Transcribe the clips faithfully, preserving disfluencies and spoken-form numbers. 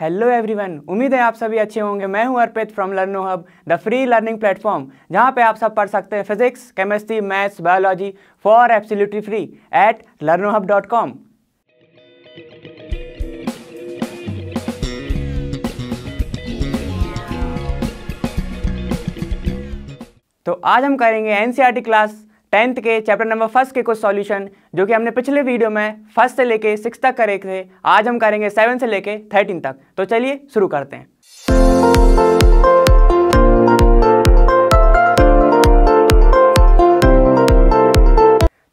Hello everyone, उम्मीद है आप सभी अच्छे होंगे। मैं हूं Arpit from Learno Hub, the free learning platform, जहां पे आप सब पढ़ सकते हैं physics, chemistry, maths, biology for absolutely free at Learno Hub dot com. तो आज हम करेंगे एनसीईआरटी क्लास टेंथ के चैप्टर नंबर फर्स्ट के कुछ सॉल्यूशन, जो कि हमने पिछले वीडियो में फर्स्ट से लेके सिक्स तक करे थे। आज हम करेंगे सेवन से लेके थर्टीन तक। तो चलिए शुरू करते हैं।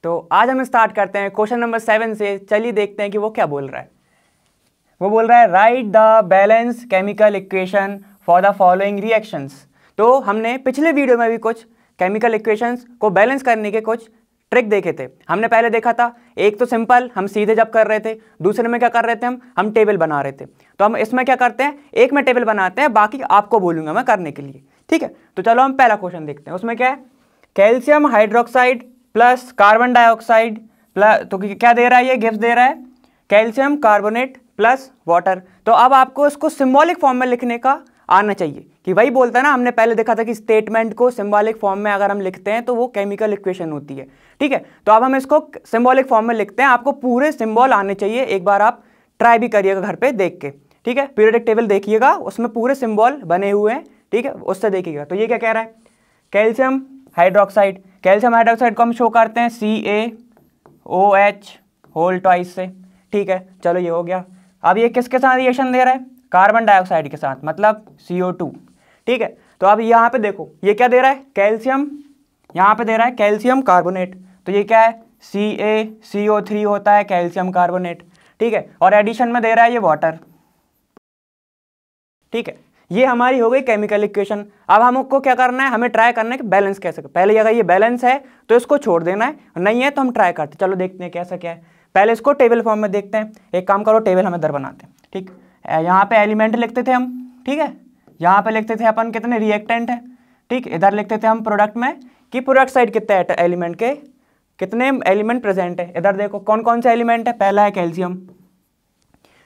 तो आज हम स्टार्ट करते हैं क्वेश्चन नंबर सेवन से। चलिए देखते हैं कि वो क्या बोल रहा है। वो बोल रहा है write the balance chemical equation for the following reactions. तो हमने पिछले वीडियो में भी कुछ केमिकल इक्वेशंस को बैलेंस करने के कुछ ट्रिक देखे थे। हमने पहले देखा था, एक तो सिंपल हम सीधे जब कर रहे थे, दूसरे में क्या कर रहे थे हम हम टेबल बना रहे थे। तो हम इसमें क्या करते हैं, एक में टेबल बनाते हैं, बाकी आपको बोलूँगा मैं करने के लिए, ठीक है। तो चलो हम पहला क्वेश्चन देखते हैं। उसमें क्या है, calcium hydroxide plus carbon dioxide plus, तो क्या दे रहा है, ये गिव्स दे रहा है कैल्शियम कार्बोनेट प्लस वाटर। तो अब आपको इसको सिम्बॉलिक फॉर्म में लिखने का आना चाहिए, कि वही बोलता है ना, हमने पहले देखा था कि स्टेटमेंट को सिंबॉलिक फॉर्म में अगर हम लिखते हैं तो वो केमिकल इक्वेशन होती है, ठीक है। तो अब हम इसको सिंबॉलिक फॉर्म में लिखते हैं। आपको पूरे सिंबॉल आने चाहिए, एक बार आप ट्राई भी करिएगा घर पे देख के, ठीक है। पीरियडिक टेबल देखिएगा, उसमें पूरे सिंबॉल बने हुए हैं, ठीक है, उससे देखिएगा। तो ये क्या कह रहा है, कैल्शियम हाइड्रोक्साइड। कैल्शियम हाइड्रोक्साइड को हम शो करते हैं C A O H whole twice से, ठीक है। चलो ये हो गया। अब ये किसके साथ रिएक्शन दे रहा है, कार्बन डाइऑक्साइड के साथ, मतलब सी ओ टू, ठीक है। तो अब यहाँ पे देखो ये क्या दे रहा है, कैल्शियम, यहाँ पे दे रहा है कैल्शियम कार्बोनेट। तो ये क्या है, सी ए सी ओ थ्री होता है कैल्शियम कार्बोनेट, ठीक है। और एडिशन में दे रहा है ये वाटर, ठीक है। ये हमारी हो गई केमिकल इक्वेशन। अब हमको क्या करना है, हमें ट्राई करना है कि बैलेंस कैसे कर, पहले अगर ये बैलेंस है तो इसको छोड़ देना है, नहीं है तो हम ट्राई करते। चलो देखते हैं कैसा क्या है। पहले इसको टेबल फॉर्म में देखते हैं। एक काम करो, टेबल हम इधर बनाते हैं, ठीक। यहाँ पे एलिमेंट लिखते थे हम, ठीक है। यहाँ पे लिखते थे अपन कितने रिएक्टेंट हैं, ठीक। इधर लिखते थे हम प्रोडक्ट में कि प्रोडक्ट साइड कितने एलिमेंट के कितने एलिमेंट प्रेजेंट है। इधर देखो कौन कौन से एलिमेंट है। पहला है कैल्शियम,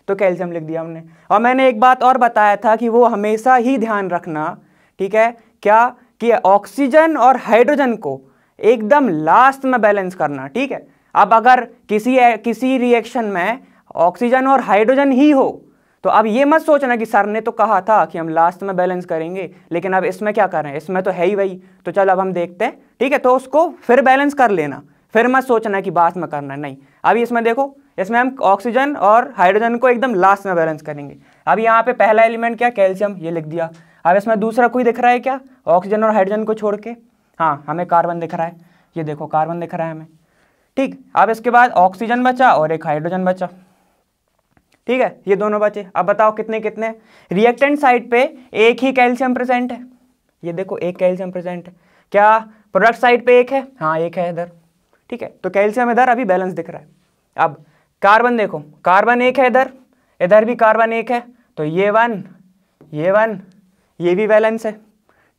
तो कैल्शियम लिख दिया हमने। और मैंने एक बात और बताया था कि वो हमेशा ही ध्यान रखना, ठीक है, क्या कि ऑक्सीजन और हाइड्रोजन को एकदम लास्ट में बैलेंस करना, ठीक है। अब अगर किसी किसी रिएक्शन में ऑक्सीजन और हाइड्रोजन ही हो तो अब ये मत सोचना कि सर ने तो कहा था कि हम लास्ट में बैलेंस करेंगे, लेकिन अब इसमें क्या कर रहे हैं, इसमें तो है ही वही। तो चलो अब हम देखते हैं, ठीक है। तो उसको फिर बैलेंस कर लेना, फिर मत सोचना कि बाद में करना, नहीं। अभी इसमें देखो, इसमें हम ऑक्सीजन और हाइड्रोजन को एकदम लास्ट में बैलेंस करेंगे। अब यहाँ पे पहला एलिमेंट क्या, कैल्शियम, ये लिख दिया। अब इसमें दूसरा कोई दिख रहा है क्या, ऑक्सीजन और हाइड्रोजन को छोड़ के? हाँ, हमें कार्बन दिख रहा है, ये देखो कार्बन दिख रहा है हमें, ठीक। अब इसके बाद ऑक्सीजन बचा और एक हाइड्रोजन बचा, ठीक है, ये दोनों बचे। अब बताओ कितने कितने रिएक्टेंट साइड पे एक ही कैल्शियम प्रेजेंट है, ये देखो एक कैल्शियम प्रेजेंट है। क्या प्रोडक्ट साइड पे एक है, हाँ एक है इधर, ठीक है। तो कैल्शियम इधर अभी बैलेंस दिख रहा है। अब कार्बन देखो, कार्बन एक है इधर, इधर भी कार्बन एक है, तो ये वन ये वन ये भी बैलेंस है,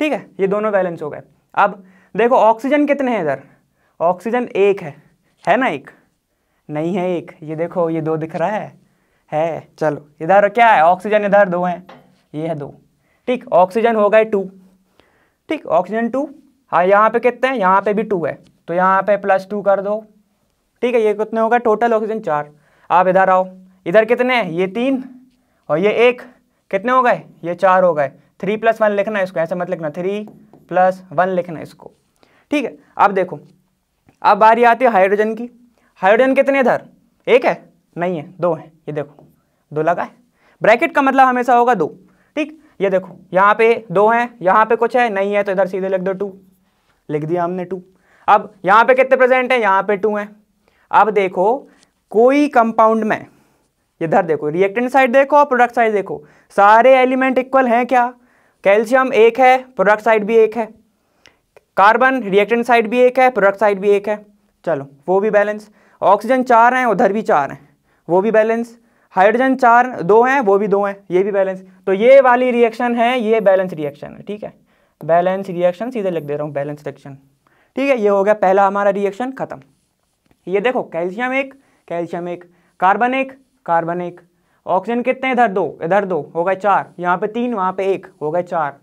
ठीक है, ये दोनों बैलेंस हो गए। अब देखो ऑक्सीजन कितने हैं इधर, ऑक्सीजन एक है, है ना, एक नहीं है, एक, ये देखो ये दो दिख रहा है है चलो इधर क्या है ऑक्सीजन, इधर दो हैं, ये है दो, ठीक। ऑक्सीजन हो गए टू, ठीक, ऑक्सीजन टू। हाँ, यहाँ पे कितने हैं, यहाँ पे भी टू है, तो यहाँ पे प्लस टू कर दो, ठीक है। ये कितने हो गए टोटल ऑक्सीजन, चार। आप इधर आओ, इधर कितने हैं, ये तीन और ये एक, कितने हो गए, ये चार हो गए। थ्री प्लस वन लिखना है इसको, ऐसे मत लिखना, थ्री प्लस वन लिखना है इसको, ठीक है। अब देखो, अब बारी आती है हाइड्रोजन की। हाइड्रोजन कितने इधर, एक है, नहीं है दो है, ये देखो दो लगा है, ब्रैकेट का मतलब हमेशा होगा दो, ठीक। ये देखो यहाँ पे दो हैं, यहाँ पे कुछ है नहीं है, तो इधर सीधे लिख दो टू, लिख दिया हमने टू। अब यहाँ पे कितने प्रेजेंट हैं, यहाँ पे टू हैं। अब देखो कोई कंपाउंड में, इधर देखो रिएक्टेंट साइड देखो और प्रोडक्ट साइड देखो, सारे एलिमेंट इक्वल हैं क्या। कैल्शियम एक है, प्रोडक्ट साइड भी एक है, कार्बन रिएक्टेंट साइड भी एक है, प्रोडक्ट साइड भी एक है, चलो वो भी बैलेंस। ऑक्सीजन चार हैं, उधर भी चार हैं, वो भी बैलेंस। हाइड्रोजन चार दो हैं, वो भी दो हैं, ये भी बैलेंस। तो ये वाली रिएक्शन है, ये बैलेंस रिएक्शन है, ठीक है, बैलेंस रिएक्शन, सीधे लिख दे रहा हूँ बैलेंस रिएक्शन, ठीक है। ये हो गया पहला हमारा रिएक्शन खत्म। ये देखो कैल्शियम एक, कैल्शियम एक, कार्बन एक, कार्बन एक, ऑक्सीजन कितने इधर दो इधर दो हो गए चार, यहाँ पे तीन वहाँ पे एक हो गए चार,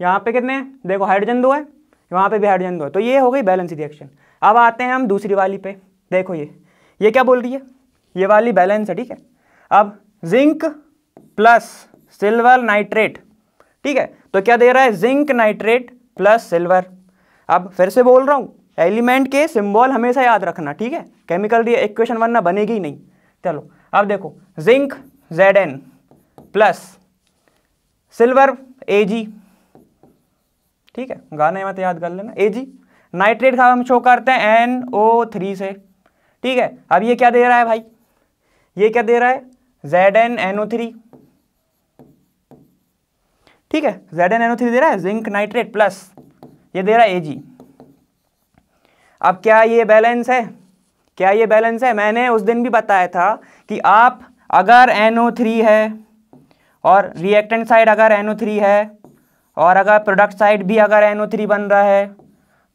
यहाँ पे कितने देखो हाइड्रोजन दो है वहाँ पे भी हाइड्रोजन दो है। तो ये हो गई बैलेंस रिएक्शन। अब आते हैं हम दूसरी वाली पे, देखो ये ये क्या बोल रही है, ये वाली बैलेंस है ठीक है। अब जिंक प्लस सिल्वर नाइट्रेट ठीक है, तो क्या दे रहा है जिंक नाइट्रेट प्लस सिल्वर। अब फिर से बोल रहा हूँ एलिमेंट के सिंबल हमेशा याद रखना ठीक है, केमिकल इक्वेशन वरना बनेगी ही नहीं। चलो अब देखो zinc Z N plus silver A G ठीक है, गाने में तो याद कर लेना ए जी, नाइट्रेट का हम शो करते हैं एन ओ थ्री से ठीक है। अब ये क्या दे रहा है भाई, ये क्या दे रहा है Z N N O three ठीक है, Z N N O three दे रहा है जिंक नाइट्रेट प्लस ये दे रहा है ए जी। अब क्या ये बैलेंस है, क्या ये बैलेंस है? मैंने उस दिन भी बताया था कि आप अगर एन ओ थ्री है और रिएक्टेंट साइड अगर एन ओ थ्री है और अगर प्रोडक्ट साइड भी अगर एन ओ थ्री बन रहा है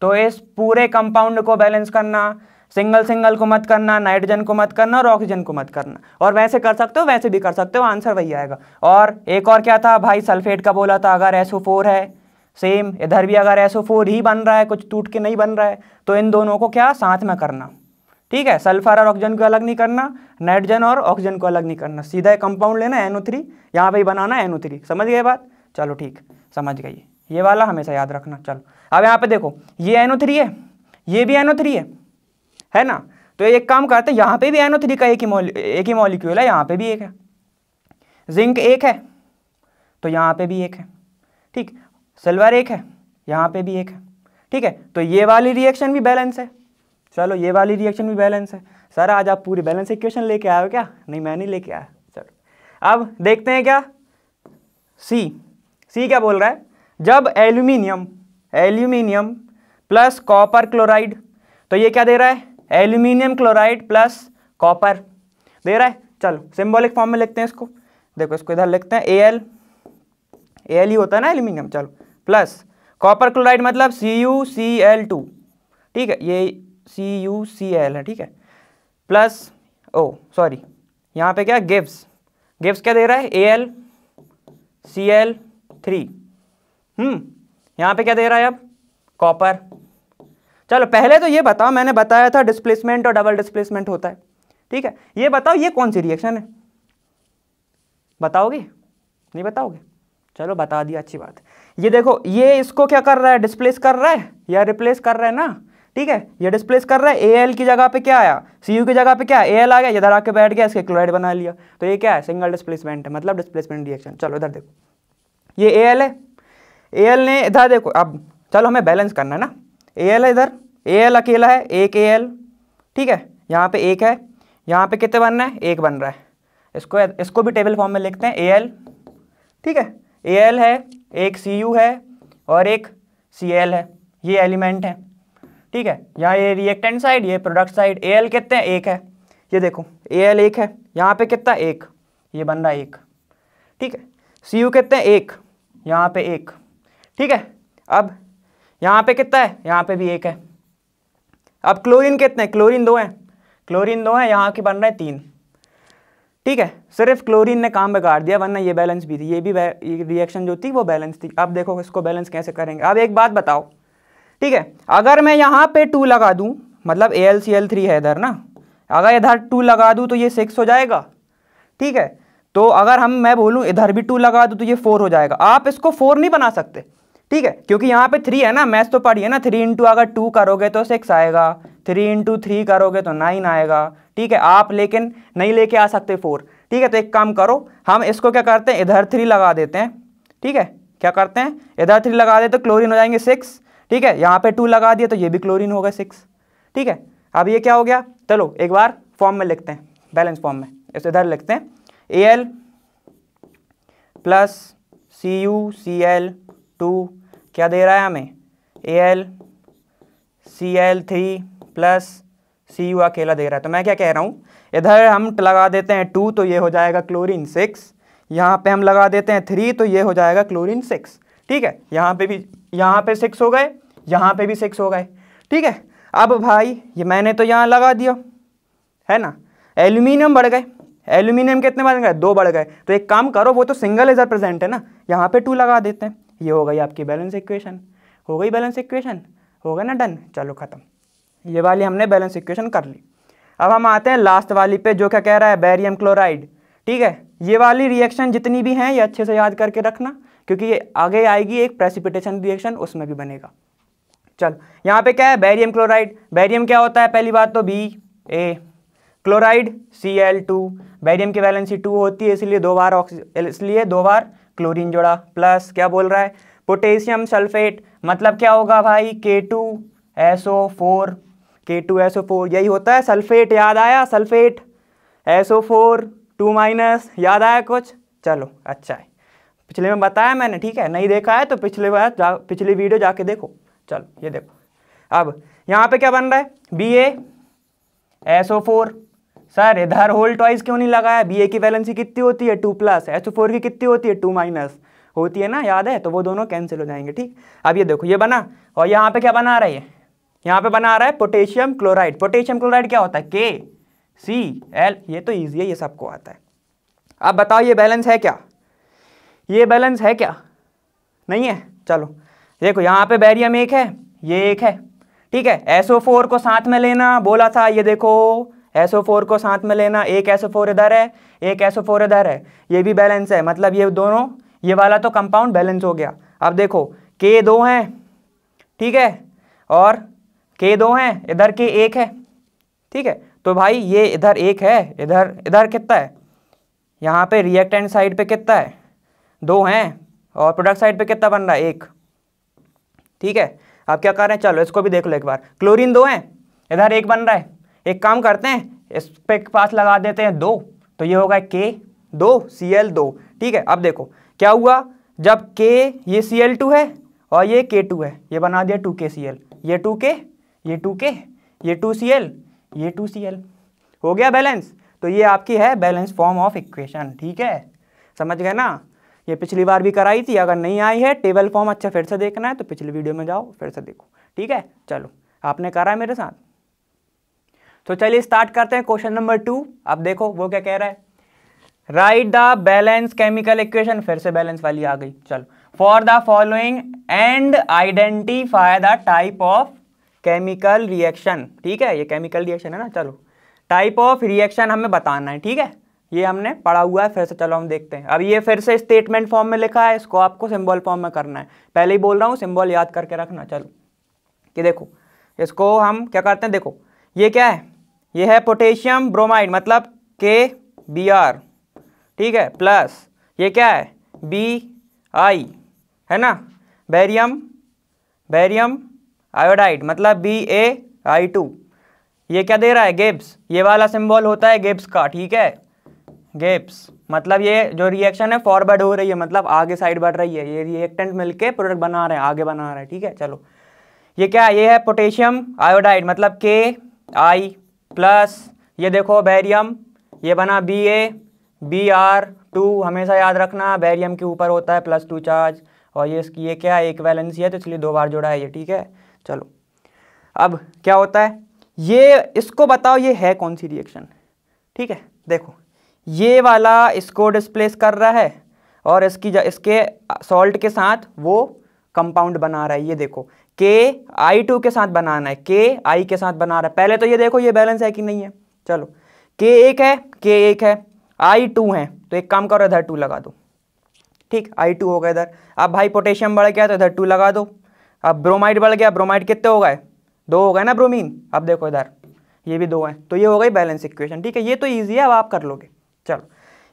तो इस पूरे कंपाउंड को बैलेंस करना, सिंगल सिंगल को मत करना, नाइट्रोजन को मत करना और ऑक्सीजन को मत करना। और वैसे कर सकते हो वैसे भी कर सकते हो, आंसर वही आएगा। और एक और क्या था भाई सल्फेट का बोला था, अगर एस ओ फोर है सेम इधर भी अगर एस ओ फोर ही बन रहा है कुछ टूट के नहीं बन रहा है तो इन दोनों को क्या साथ में करना ठीक है, सल्फर और ऑक्सीजन को अलग नहीं करना, नाइट्रोजन और ऑक्सीजन को अलग नहीं करना, सीधा कंपाउंड लेना एन ओ थ्री यहाँ पे ही बनाना एन ओ थ्री। समझ गए बात? चलो ठीक समझ गए, ये वाला हमेशा याद रखना। चलो अब यहाँ पे देखो ये एन ओ थ्री है ये भी एन ओ थ्री है है ना, तो एक काम करते हैं यहाँ पे भी एन ओ थ्री का एक ही मॉल एक ही मॉलिक्यूल है, यहाँ पे भी एक है, जिंक एक है तो यहाँ पे भी एक है ठीक, सिल्वर एक है यहाँ पे भी एक है ठीक है। तो ये वाली रिएक्शन भी बैलेंस है, चलो ये वाली रिएक्शन भी बैलेंस है। सर आज आप पूरी बैलेंस इक्वेशन लेके आए हो क्या? नहीं मैं नहीं लेके आया। चलो अब देखते हैं क्या सी सी क्या बोल रहा है, जब aluminium aluminium plus copper chloride, तो ये क्या दे रहा है एल्यूमिनियम क्लोराइड प्लस कॉपर दे रहा है। चलो सिंबॉलिक फॉर्म में लिखते हैं इसको, देखो इसको इधर लिखते हैं ए एल, ए एल ही होता है ना एल्यूमिनियम, चलो प्लस कॉपर क्लोराइड मतलब C U C L two ठीक है, ये सी यू सी एल है ठीक है, प्लस ओ सॉरी यहाँ पे क्या गिव्स गिव्स क्या दे रहा है A L C L three hmm यहाँ पे क्या दे रहा है अब कॉपर। चलो पहले तो ये बताओ, मैंने बताया था डिस्प्लेसमेंट और डबल डिस्प्लेसमेंट होता है ठीक है, ये बताओ ये कौन सी रिएक्शन है, बताओगे नहीं बताओगे? चलो बता दिया अच्छी बात। ये देखो ये इसको क्या कर रहा है डिस्प्लेस कर रहा है या रिप्लेस कर रहा है ना ठीक है, ये डिस्प्लेस कर रहा है ए एल की जगह पे क्या आया सी यू की जगह पे क्या ए एल आ गया, इधर आके बैठ गया इसके क्लोराइड बना लिया, तो ये क्या है सिंगल डिस्प्लेसमेंट है मतलब डिस्प्लेसमेंट रिएक्शन। चलो इधर देखो ये ए एल है, ए एल ने इधर देखो, अब चलो हमें बैलेंस करना है ना, ए एल है इधर ए एल अकेला है एक ए एल ठीक है, यहाँ पे एक है यहाँ पे कितने बन रहा है एक बन रहा है, इसको इसको भी टेबल फॉर्म में लिखते हैं ए एल ठीक है, ए एल है एक सी यू है और एक सी एल है, ये एलिमेंट है ठीक है, यहाँ ये रिएक्टेंट साइड ये प्रोडक्ट साइड, ए एल कितने हैं एक है, ये देखो ए एल एक है यहाँ पे कितना एक ये बन रहा है एक ठीक है, सी यू कितने हैं एक यहाँ पे एक ठीक है, अब यहाँ पे कितना है यहाँ पे भी एक है। अब क्लोरीन कितने क्लोरीन दो हैं क्लोरीन दो हैं यहाँ के बन रहे हैं तीन ठीक है, सिर्फ क्लोरीन ने काम बिगाड़ दिया वरना ये बैलेंस भी थी, ये भी रिएक्शन जो थी वो बैलेंस थी। अब देखो इसको बैलेंस कैसे करेंगे, अब एक बात बताओ ठीक है, अगर मैं यहाँ पे टू लगा दूँ मतलब A L C L three है इधर ना, अगर इधर टू लगा दूँ तो ये सिक्स हो जाएगा ठीक है, तो अगर हम मैं बोलूँ इधर भी टू लगा दूँ तो ये फोर हो जाएगा, आप इसको फोर नहीं बना सकते ठीक है, क्योंकि यहाँ पे थ्री है ना, मैथ्स तो पढ़ी है ना, थ्री इंटू अगर टू करोगे तो सिक्स आएगा, थ्री इंटू थ्री करोगे तो नाइन आएगा ठीक है, आप लेकिन नहीं लेके आ सकते फोर ठीक है। तो एक काम करो हम इसको क्या करते हैं इधर थ्री लगा देते हैं ठीक है, क्या करते हैं इधर थ्री लगा देते तो क्लोरीन हो जाएंगे सिक्स ठीक है, यहाँ पे टू लगा दिए तो ये भी क्लोरीन हो गए सिक्स ठीक है। अब ये क्या हो गया, चलो एक बार फॉर्म में लिखते हैं बैलेंस फॉर्म में, इस इधर लिखते हैं A L plus C U C L two क्या दे रहा है हमें A L C L three plus C U अकेला दे रहा है, तो मैं क्या कह रहा हूँ इधर हम लगा देते हैं टू तो ये हो जाएगा क्लोरीन सिक्स, यहाँ पे हम लगा देते हैं थ्री तो ये हो जाएगा क्लोरीन सिक्स ठीक है, यहाँ पे भी यहाँ पे सिक्स हो गए यहाँ पे भी सिक्स हो गए ठीक है। अब भाई ये मैंने तो यहाँ लगा दिया है ना, एल्यूमिनियम बढ़ गए एल्यूमिनियम कितने बढ़ गए, दो बढ़ गए। तो एक काम करो, वो तो सिंगल इज प्रेजेंट है ना, यहाँ पे टू लगा देते हैं। ये हो गई आपकी बैलेंस इक्वेशन, हो गई बैलेंस इक्वेशन, हो गया ना, डन, चलो खत्म। ये वाली हमने बैलेंस इक्वेशन कर ली। अब हम आते हैं लास्ट वाली पे, जो क्या कह रहा है, बेरियम क्लोराइड। ठीक है, ये वाली रिएक्शन जितनी भी हैं ये अच्छे से याद करके रखना, क्योंकि ये आगे आएगी एक प्रेसिपिटेशन रिएक्शन, उसमें भी बनेगा। चल, यहाँ पे क्या है, बेरियम क्लोराइड। बेरियम क्या होता है, पहली बात तो B A, chloride C L two. Barium की वैलेंसी टू होती है, इसलिए दो बार ऑक्सी इसलिए दो बार क्लोरीन जोड़ा। प्लस क्या बोल रहा है, पोटेशियम सल्फेट, मतलब क्या होगा भाई, K two S O four, K two S O four, यही होता है सल्फेट। याद आया, sulphate S O four two minus, याद आया कुछ? चलो अच्छा है, पिछले में बताया मैंने, ठीक है, नहीं देखा है तो पिछले बार जा, पिछली वीडियो जाके देखो। चलो ये देखो, अब यहाँ पे क्या बन रहा है, B A S O four. Sir इधर होल टॉइस क्यों नहीं लगाया, बी ए की वैलेंसी कितनी होती है, two plus, S O four की कितनी होती है, टू माइनस होती है ना, याद है, तो वो दोनों कैंसिल हो जाएंगे। ठीक, अब ये देखो ये बना, और यहाँ पे क्या बना रहा है, यहाँ पे बना रहा है पोटेशियम क्लोराइड। पोटेशियम क्लोराइड क्या होता है, के सी एल, ये तो ईजी है, ये सबको आता है। अब बताओ ये बैलेंस है क्या, ये बैलेंस है क्या, नहीं है। चलो देखो, यहाँ पे बेरियम एक है, ये एक है, ठीक है, एस ओ फोर को साथ में लेना बोला था, ये देखो एस ओ फोर को साथ में लेना, एक एस ओ फोर इधर है, एक एस ओ फोर इधर है, ये भी बैलेंस है, मतलब ये दोनों, ये वाला तो कंपाउंड बैलेंस हो गया। अब देखो के दो हैं, ठीक है, और के दो हैं, इधर के एक है, ठीक है, तो भाई ये इधर एक है, इधर इधर कितना है, यहाँ पे रिएक्टेंट साइड पे कितना है, दो हैं, और प्रोडक्ट साइड पे कितना बन रहा है, एक। ठीक है, अब क्या कर रहे हैं, चलो इसको भी देख लो एक बार, क्लोरीन दो हैं, इधर एक बन रहा है, एक काम करते हैं इस पे पास लगा देते हैं दो, तो ये होगा के दो सी एल दो। ठीक है, अब देखो क्या हुआ, जब के ये सी एल टू है और ये के टू है, ये बना दिया टू के सी एल, ये टू के, ये टू के, ये टू सी एल, ये टू सी एल, हो गया बैलेंस। तो ये आपकी है बैलेंस फॉर्म ऑफ इक्वेशन। ठीक है, समझ गए ना, ये पिछली बार भी कराई थी, अगर नहीं आई है टेबल फॉर्म अच्छा फिर से देखना है तो पिछली वीडियो में जाओ, फिर से देखो। ठीक है, चलो आपने करा है मेरे साथ, तो चलिए स्टार्ट करते हैं क्वेश्चन नंबर टू। अब देखो वो क्या कह रहा है, write the balance chemical equation, फिर से बैलेंस वाली आ गई। चलो, for the following and identify the type of chemical reaction. ठीक है, ये केमिकल रिएक्शन है ना, चलो टाइप ऑफ रिएक्शन हमें बताना है। ठीक है, ये हमने पढ़ा हुआ है, फिर से चलो हम देखते हैं। अब ये फिर से स्टेटमेंट फॉर्म में लिखा है, इसको आपको सिंबल फॉर्म में करना है, पहले ही बोल रहा हूँ, सिंबल याद करके रखना। चलो कि देखो इसको हम क्या करते हैं, देखो ये क्या है, ये है पोटेशियम ब्रोमाइड, मतलब के बी आर, ठीक है, प्लस ये क्या है, बी आई है ना, बेरियम बेरियम आयोडाइड, मतलब बी ए आई टू। ये क्या दे रहा है, गिब्स, ये वाला सिंबल होता है गिब्स का। ठीक है, गिब्स मतलब ये जो रिएक्शन है फॉरवर्ड हो रही है, मतलब आगे साइड बढ़ रही है, ये रिएक्टेंट मिलके प्रोडक्ट बना रहे हैं, आगे बना रहे हैं। ठीक है, चलो ये क्या है, ये है पोटेशियम आयोडाइड, मतलब के आई, प्लस ये देखो बेरियम, ये बना B A B R two, हमेशा याद रखना बेरियम के ऊपर होता है प्लस टू चार्ज, और ये इसकी ये क्या एक वैलेंसी है तो इसलिए दो बार जोड़ा है ये। ठीक है, चलो अब क्या होता है, ये इसको बताओ ये है कौन सी रिएक्शन। ठीक है, देखो ये वाला इसको डिस्प्लेस कर रहा है और इसकी इसके सॉल्ट के साथ वो कंपाउंड बना रहा है, ये देखो के आई टू के साथ बनाना है, के आई के साथ बना रहा है। पहले तो ये देखो ये बैलेंस है कि नहीं है। चलो के एक है, के एक है, आई टू है, तो एक काम करो इधर टू लगा दो। ठीक, आई टू हो गया इधर। अब भाई पोटेशियम बढ़ गया तो इधर टू लगा दो। अब ब्रोमाइड बढ़ गया, ब्रोमाइड कितने हो गए, दो हो गए ना ब्रोमीन। अब देखो इधर ये भी दो हैं, तो ये हो गई बैलेंस इक्वेशन। ठीक है, ये तो ईजी है, अब आप कर लोगे। चलो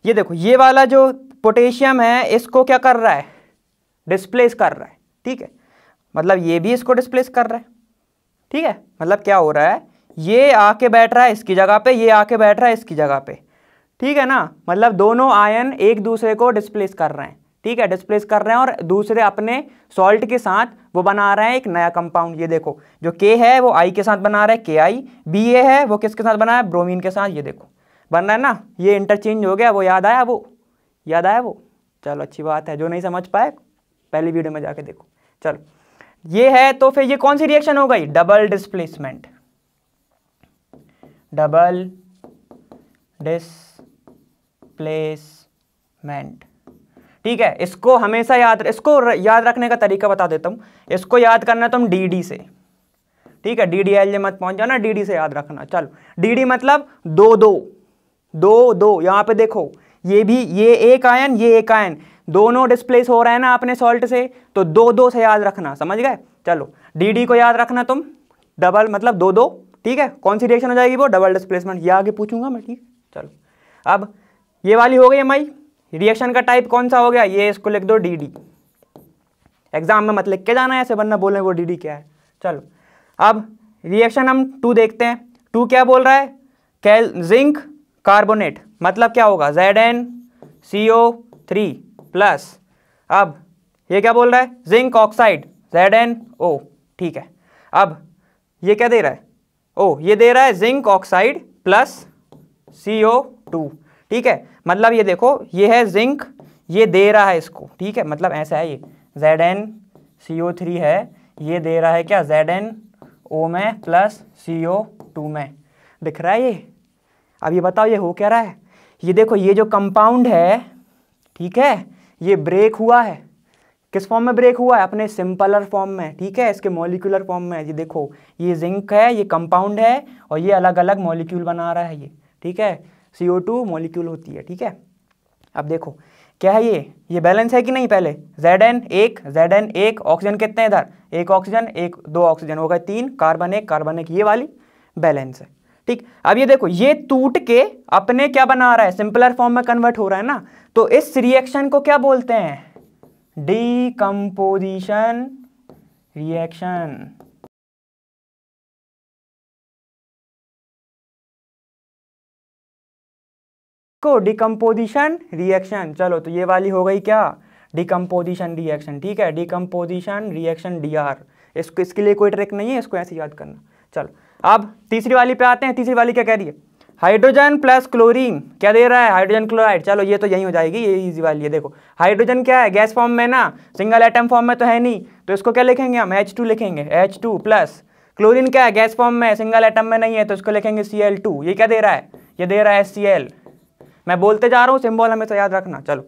ये देखो ये वाला जो पोटेशियम है इसको क्या कर रहा है, डिस्प्लेस कर रहा है। ठीक है, मतलब ये भी इसको डिस्प्लेस कर रहा है। ठीक है, मतलब क्या हो रहा है, ये आके बैठ रहा है इसकी जगह पे, ये आके बैठ रहा है इसकी जगह पे। ठीक है ना, मतलब दोनों आयन एक दूसरे को डिस्प्लेस कर रहे हैं। ठीक है, डिस्प्लेस कर रहे हैं और दूसरे अपने सॉल्ट के साथ वो बना रहे हैं एक नया कंपाउंड। ये देखो जो के है वो आई के साथ बना रहा है, के आई, बी ए है वो किसके साथ बना है, ब्रोमीन के साथ। ये देखो बन रहा है ना, ये इंटरचेंज हो गया, वो याद आया, वो याद आया वो चलो अच्छी बात है, जो नहीं समझ पाए पहली वीडियो में जाके देखो। चलो ये है, तो फिर ये कौन सी रिएक्शन हो गई, double displacement, double dis displacement. ठीक है, इसको हमेशा याद, इसको याद रखने का तरीका बता देता हूँ। इसको याद करना है तुम डी डी से, ठीक है, डी डी एल जे मत पहुँच जाना, डी डी से याद रखना। चलो, डी डी मतलब दो दो दो दो, यहाँ पे देखो ये भी, ये एक आयन ये एक आयन दोनों डिस्प्लेस हो रहे हैं ना आपने सॉल्ट से, तो दो दो से याद रखना, समझ गए। चलो डी डी को याद रखना तुम, डबल मतलब दो दो, ठीक है, कौन सी रिएक्शन हो जाएगी वो, डबल डिस्प्लेसमेंट, ये आगे पूछूंगा मैं, ठीक। चलो अब ये वाली हो गई हमारी रिएक्शन का टाइप कौन सा हो गया, ये इसको लिख दो डी डी, एग्जाम में मत लिख के जाना ऐसे वरना बोले वो डी डी क्या है। चलो अब रिएक्शन हम टू देखते हैं। टू क्या बोल रहा है, कैल जिंक कार्बोनेट, मतलब क्या होगा Z N C O three plus. अब ये क्या बोल रहा है, zinc oxide Z N O, ठीक है। अब ये क्या दे रहा है, ओ ये दे रहा है zinc oxide plus C O two, ठीक है, मतलब ये देखो ये है जिंक, ये दे रहा है इसको, ठीक है, मतलब ऐसा है ये Z N C O three है, ये दे रहा है क्या जेड एन ओ में प्लस सी ओ टू में, दिख रहा है ये। अब ये बताओ ये हो क्या रहा है, ये देखो ये जो कंपाउंड है, ठीक है, ये ब्रेक हुआ है, किस फॉर्म में ब्रेक हुआ है, अपने सिंपलर फॉर्म में, ठीक है, इसके मॉलिक्यूलर फॉर्म में। ये देखो ये जिंक है, ये कंपाउंड है और ये अलग अलग मॉलिक्यूल बना रहा है ये, ठीक है, सी ओ टू मॉलिक्यूल होती है, ठीक है। अब देखो क्या है ये ये बैलेंस है कि नहीं, पहले Zn एक Zn एक, ऑक्सीजन कितने इधर, एक ऑक्सीजन एक, दो ऑक्सीजन हो गए तीन, कार्बन एक कार्बन एक, ये वाली बैलेंस है, ठीक। अब ये देखो ये टूट के अपने क्या बना रहा है, सिंपलर फॉर्म में कन्वर्ट हो रहा है ना, तो इस रिएक्शन को क्या बोलते हैं, डीकंपोजिशन रिएक्शन। को डिकम्पोजिशन रिएक्शन। चलो तो ये वाली हो गई क्या, डिकम्पोजिशन रिएक्शन, ठीक है, डिकम्पोजिशन रिएक्शन डी आर, इसको इसके लिए कोई ट्रिक नहीं है, इसको ऐसे याद करना। चलो अब तीसरी वाली पे आते हैं। तीसरी वाली क्या कह रही है, हाइड्रोजन प्लस क्लोरीन, क्या दे रहा है, हाइड्रोजन क्लोराइड। चलो ये तो यही हो जाएगी, ये इजी वाली है। देखो हाइड्रोजन क्या है, गैस फॉर्म में ना, सिंगल एटम फॉर्म में तो है नहीं, तो इसको क्या लिखेंगे हम, एच टू लिखेंगे, एच टू प्लस। क्लोरीन क्या है, गैस फॉर्म में, सिंगल एटम में नहीं है, तो इसको लिखेंगे सी एल टू। ये क्या दे रहा है, ये दे रहा है सी एल। मैं बोलते जा रहा हूँ, सिम्बॉल हमेशा याद रखना। चलो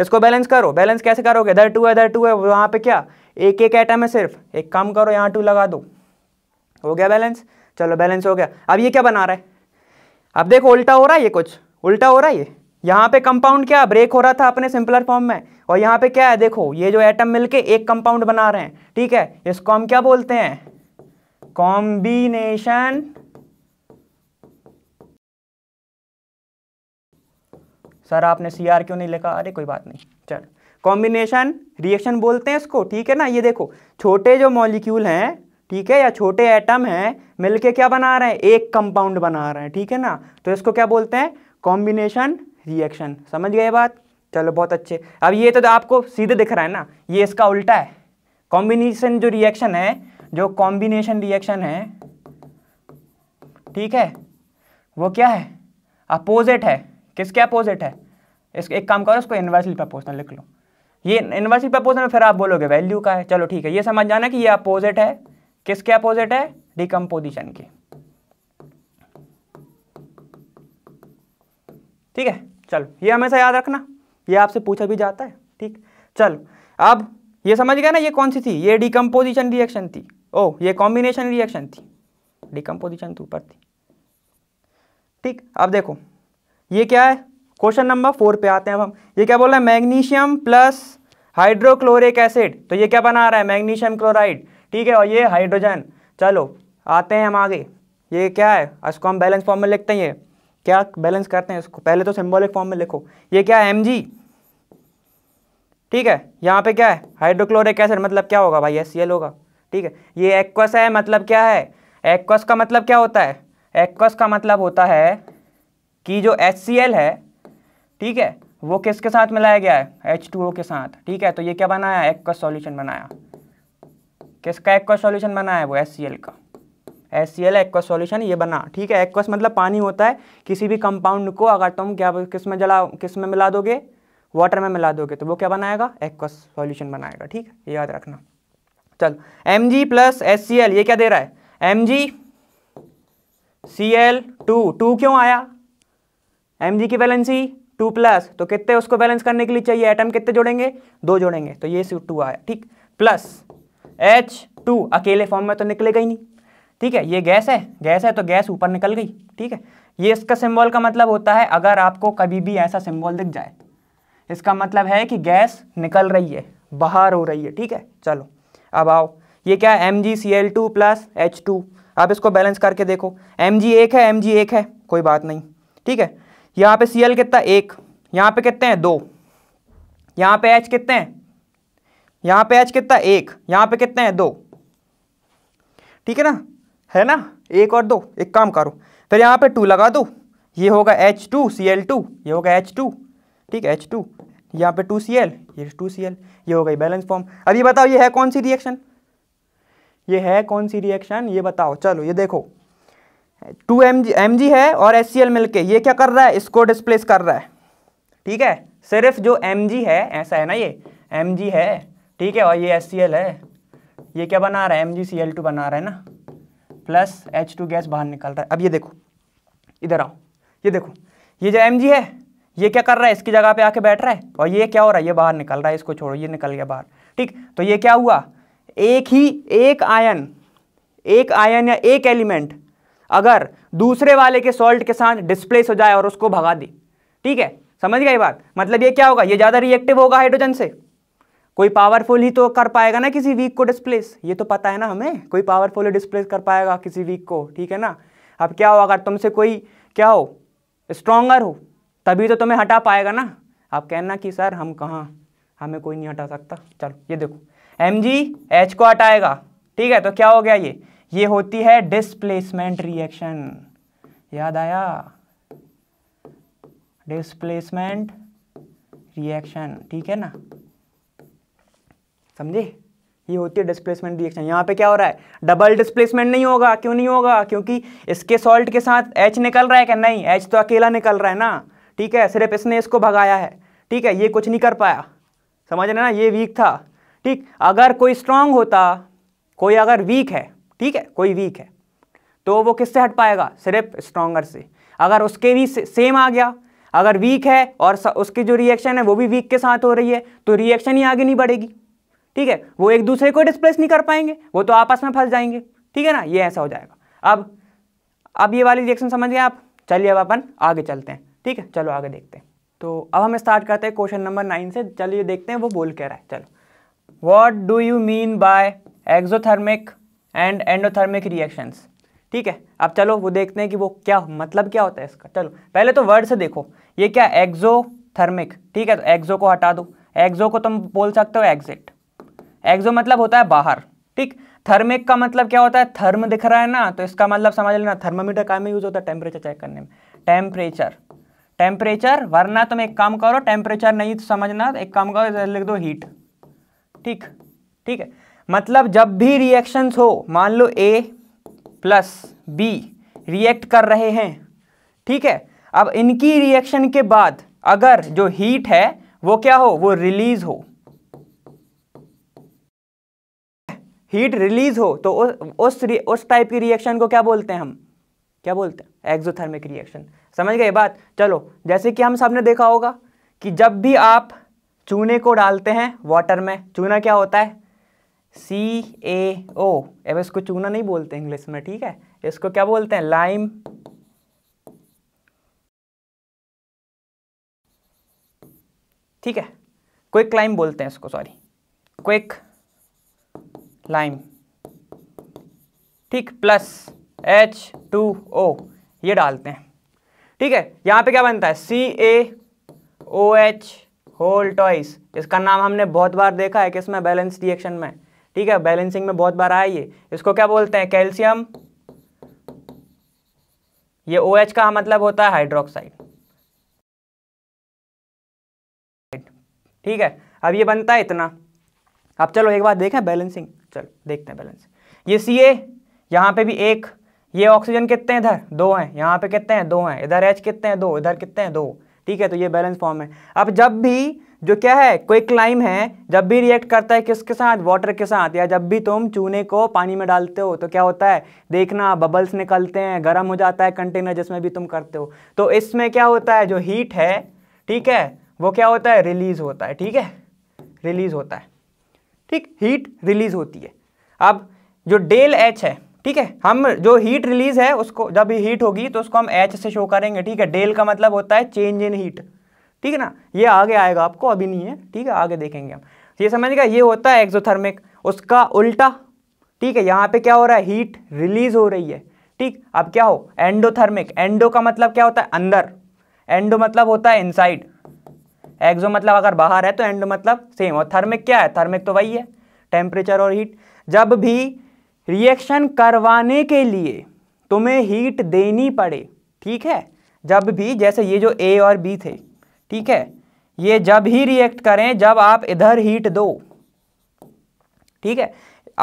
इसको बैलेंस करो, बैलेंस कैसे करोगे, इधर टू है इधर टू है, वहाँ पर क्या एक एक एटम है सिर्फ, एक काम करो यहाँ टू लगा दो, हो गया बैलेंस। चलो बैलेंस हो गया। अब ये क्या बना रहा है, अब देखो उल्टा हो रहा है, ये कुछ उल्टा हो रहा है। ये यहाँ पे कंपाउंड क्या ब्रेक हो रहा था अपने सिंपलर फॉर्म में, और यहाँ पे क्या है देखो ये जो एटम मिलके एक कंपाउंड बना रहे हैं, ठीक है, इसको हम क्या बोलते हैं, कॉम्बिनेशन सर आपने सी आर क्यों नहीं लिखा, अरे कोई बात नहीं। चलो कॉम्बिनेशन रिएक्शन बोलते हैं इसको, ठीक है ना। ये देखो छोटे जो मॉलिक्यूल हैं, ठीक है, या छोटे एटम हैं, मिलके क्या बना रहे हैं, एक कंपाउंड बना रहे हैं, ठीक है ना, तो इसको क्या बोलते हैं, कॉम्बिनेशन रिएक्शन। समझ गए बात, चलो बहुत अच्छे। अब ये तो आपको सीधे दिख रहा है ना, ये इसका उल्टा है। कॉम्बिनेशन जो रिएक्शन है, जो कॉम्बिनेशन रिएक्शन है, ठीक है, वो क्या है, अपोजिट है। किसके अपोजिट है, इसको एक काम करो, इसको इन्वर्सली प्रोपोर्शनल लिख लो। ये इन्वर्सली प्रोपोर्शनल फिर आप बोलोगे वैल्यू का है, चलो ठीक है, ये समझ जाना कि ये अपोजिट है। किसके अपोजिट है, डिकम्पोजिशन के, ठीक है। चलो ये हमेशा याद रखना, ये आपसे पूछा भी जाता है, ठीक। चलो अब ये समझ गया ना, ये कौन सी थी, ये डिकम्पोजिशन रिएक्शन थी, ओ ये कॉम्बिनेशन रिएक्शन थी, डिकम्पोजिशन तो ऊपर थी, ठीक। अब देखो ये क्या है, क्वेश्चन नंबर फोर पे आते हैं अब हम। ये क्या बोल रहे हैं, मैग्नीशियम प्लस हाइड्रोक्लोरिक एसिड, तो ये क्या बना रहा है, मैग्नीशियम क्लोराइड, ठीक है, और ये हाइड्रोजन। चलो आते हैं हम आगे, ये क्या है, इसको हम बैलेंस फॉर्म में लिखते हैं, ये क्या बैलेंस करते हैं इसको, पहले तो सिंबॉलिक फॉर्म में लिखो। ये क्या है, एमजी, ठीक है, यहाँ पे क्या है हाइड्रोक्लोरिक एसिड, मतलब क्या होगा भाई, एस सी एल होगा, ठीक है। ये एक्वस है, मतलब क्या है, एक्वस का मतलब क्या होता है, एक्वस का मतलब होता है कि जो एच सी एल है, ठीक है, वो किसके साथ मिलाया गया है, एच टू ओ के साथ, ठीक है, तो ये क्या बनाया, एक्वस सॉल्यूशन बनाया। किसका एक्वस सॉल्यूशन बना है, वो एच सी एल का, H C L aqueous solution ये बना, ठीक है। एक्वस मतलब पानी होता है, किसी भी कंपाउंड को अगर तुम क्या किस में जला किस में मिला दोगे, वाटर में मिला दोगे, तो वो क्या बनाएगा, एक्वस सॉल्यूशन बनाएगा, ठीक है, ये याद रखना। चलो Mg plus H C L, ये क्या दे रहा है, Mg Cl टू, टू क्यों आया, Mg की वैलेंसी टू प्लस, तो कितने उसको बैलेंस करने के लिए चाहिए एटम कितने जोड़ेंगे, दो जोड़ेंगे, तो ये सिर्फ टू आया, ठीक। प्लस एच टू अकेले फॉर्म में तो निकलेगा ही नहीं, ठीक है। ये गैस है, गैस है तो गैस ऊपर निकल गई, ठीक है। ये इसका सिंबल का मतलब होता है, अगर आपको कभी भी ऐसा सिंबल दिख जाए इसका मतलब है कि गैस निकल रही है, बाहर हो रही है, ठीक है। चलो अब आओ, ये क्या है, M G C L two plus H two. आप इसको बैलेंस करके देखो, एम जी एक है, एम जी एक है, कोई बात नहीं, ठीक है। यहाँ पे सी एल कितना, एक, यहाँ पे कितने हैं, दो, यहाँ पे एच कितने हैं, यहाँ पे एच कितना, एक, यहाँ पे कितने हैं, दो, ठीक है ना, है ना, एक और दो। एक काम करो फिर यहाँ पे टू लगा दो, ये होगा H two C L two, ये होगा एच टू, ठीक है, एच टू, यहाँ पे टू सी एल, ये टू सी एल, ये हो गई बैलेंस फॉर्म। अब ये बताओ ये है कौन सी रिएक्शन, ये है कौन सी रिएक्शन, ये बताओ। चलो ये देखो two M G M G है और एच सी एल मिलके ये क्या कर रहा है, इसको डिस्प्लेस कर रहा है, ठीक है। सिर्फ जो एम जी है, ऐसा है ना, ये एम जी है, ठीक है, और ये एच सी एल है, ये क्या बना रहा है, M G C L two बना रहा है ना, प्लस एच टू गैस बाहर निकल रहा है। अब ये देखो, इधर आओ, ये देखो, ये जो एम जी है ये क्या कर रहा है, इसकी जगह पे आके बैठ रहा है, और ये क्या हो रहा है, ये बाहर निकल रहा है, इसको छोड़ो, ये निकल गया बाहर, ठीक। तो ये क्या हुआ, एक ही एक आयन, एक आयन या एक एलिमेंट अगर दूसरे वाले के सॉल्ट के साथ डिस्प्लेस हो जाए और उसको भगा दे, ठीक है, समझ गया ये बात, मतलब ये क्या होगा, ये ज़्यादा रिएक्टिव होगा हाइड्रोजन से। कोई पावरफुल ही तो कर पाएगा ना किसी वीक को डिस्प्लेस, ये तो पता है ना हमें, कोई पावरफुल डिस्प्लेस कर पाएगा किसी वीक को, ठीक है ना। अब क्या हो, अगर तुमसे कोई क्या हो, स्ट्रॉन्गर हो, तभी तो तुम्हें हटा पाएगा ना। आप कहना कि सर हम कहाँ, हमें कोई नहीं हटा सकता। चलो ये देखो एम जी एच को हटाएगा, ठीक है, तो क्या हो गया, ये ये होती है डिस्प्लेसमेंट रिएक्शन, याद आया, डिस्प्लेसमेंट रिएक्शन, ठीक है ना, समझे, ये होती है डिस्प्लेसमेंट रिएक्शन। यहाँ पे क्या हो रहा है, डबल डिस्प्लेसमेंट नहीं होगा, क्यों नहीं होगा, क्योंकि इसके सॉल्ट के साथ एच निकल रहा है क्या, नहीं, एच तो अकेला निकल रहा है ना, ठीक है, सिर्फ इसने इसको भगाया है, ठीक है, ये कुछ नहीं कर पाया, समझ रहे ना, ये वीक था, ठीक। अगर कोई स्ट्रांग होता, कोई अगर वीक है, ठीक है, कोई वीक है तो वो किससे हट पाएगा, सिर्फ स्ट्रॉन्गर से। अगर उसके भी सेम आ गया, अगर वीक है और उसकी जो रिएक्शन है वो भी वीक के साथ हो रही है, तो रिएक्शन ही आगे नहीं बढ़ेगी, ठीक है, वो एक दूसरे को डिस्प्लेस नहीं कर पाएंगे, वो तो आपस में फंस जाएंगे, ठीक है ना, ये ऐसा हो जाएगा। अब अब ये वाली रिएक्शन समझ गए आप। चलिए अब अपन आगे चलते हैं, ठीक है, चलो आगे देखते हैं। तो अब हम स्टार्ट करते हैं क्वेश्चन नंबर नाइन से। चलिए देखते हैं वो बोल क्या रहा है। चलो, what do you mean by exothermic and endothermic reactions, ठीक है। अब चलो वो देखते हैं कि वो क्या मतलब क्या होता है इसका। चलो पहले तो वर्ड से देखो, ये क्या, एक्सोथर्मिक, ठीक है, तो एक्सो को हटा दो, एक्सो को तुम बोल सकते हो एग्जिट, एक्सो मतलब होता है बाहर, ठीक। थर्मिक का मतलब क्या होता है, थर्म दिख रहा है ना, तो इसका मतलब समझ लेना थर्मोमीटर काम में यूज होता है टेम्परेचर चेक करने में, टेम्परेचर टेम्परेचर वरना तुम एक काम करो, टेम्परेचर नहीं तो समझना, एक काम करो लिख दो हीट, ठीक ठीक है। मतलब जब भी रिएक्शंस हो, मान लो ए प्लस बी रिएक्ट कर रहे हैं, ठीक है, अब इनकी रिएक्शन के बाद अगर जो हीट है वो क्या हो, वो रिलीज हो, हीट रिलीज हो, तो उस उस टाइप की रिएक्शन को क्या बोलते हैं, हम क्या बोलते हैं, एक्सोथर्मिक रिएक्शन, समझ गए बात। चलो जैसे कि हम सबने देखा होगा कि जब भी आप चूने को डालते हैं वाटर में, चूना क्या होता है, सी ए ओ, अब इसको चूना नहीं बोलते इंग्लिश में, ठीक है, इसको क्या बोलते हैं, लाइम, ठीक है, क्विक लाइम बोलते हैं इसको, सॉरी क्विक लाइम, ठीक, प्लस एच टू ओ ये डालते हैं, ठीक है। यहाँ पे क्या बनता है, C A O H whole twice, इसका नाम हमने बहुत बार देखा है किसमें, बैलेंस रिएक्शन में, ठीक है, बैलेंसिंग में बहुत बार आया ये, इसको क्या बोलते हैं, कैल्शियम, ये OH का मतलब होता है हाइड्रोक्साइड, ठीक है। अब ये बनता है इतना। अब चलो एक बार देखें बैलेंसिंग, चलो देखते हैं बैलेंस, ये Ca यहाँ पे भी एक, ये ऑक्सीजन कितने हैं इधर, दो हैं, यहाँ पे कितने हैं, दो हैं, इधर H कितने हैं, दो, इधर कितने हैं, दो, ठीक है, तो ये बैलेंस फॉर्म है। अब जब भी जो क्या है क्विक लाइम है, जब भी रिएक्ट करता है किसके साथ, वाटर के साथ, या जब भी तुम चूने को पानी में डालते हो तो क्या होता है, देखना बबल्स निकलते हैं, गर्म हो जाता है कंटेनर जिसमें भी तुम करते हो, तो इसमें क्या होता है, जो हीट है, ठीक है, वो क्या होता है, रिलीज होता है। ठीक है, रिलीज होता है, ठीक, हीट रिलीज होती है। अब जो डेल एच है, ठीक है, हम जो हीट रिलीज है उसको, जब हीट होगी तो उसको हम एच से शो करेंगे। ठीक है, डेल का मतलब होता है चेंज इन हीट, ठीक है ना, ये आगे आएगा, आपको अभी नहीं है, ठीक है, आगे देखेंगे हम। ये समझिएगा, ये होता है एक्सोथर्मिक, उसका उल्टा, ठीक है, यहाँ पे क्या हो रहा है, हीट रिलीज हो रही है। ठीक, अब क्या हो, एंडोथर्मिक, एंडो का मतलब क्या होता है, अंदर, एंडो मतलब होता है इनसाइड, एक्सो मतलब अगर बाहर है तो एंडो मतलब सेम, और थर्मिक क्या है, थर्मिक तो वही है, टेम्परेचर और हीट। जब भी रिएक्शन करवाने के लिए तुम्हें हीट देनी पड़े, ठीक है, जब भी, जैसे ये जो ए और बी थे, ठीक है, ये जब ही रिएक्ट करें जब आप इधर हीट दो। ठीक है,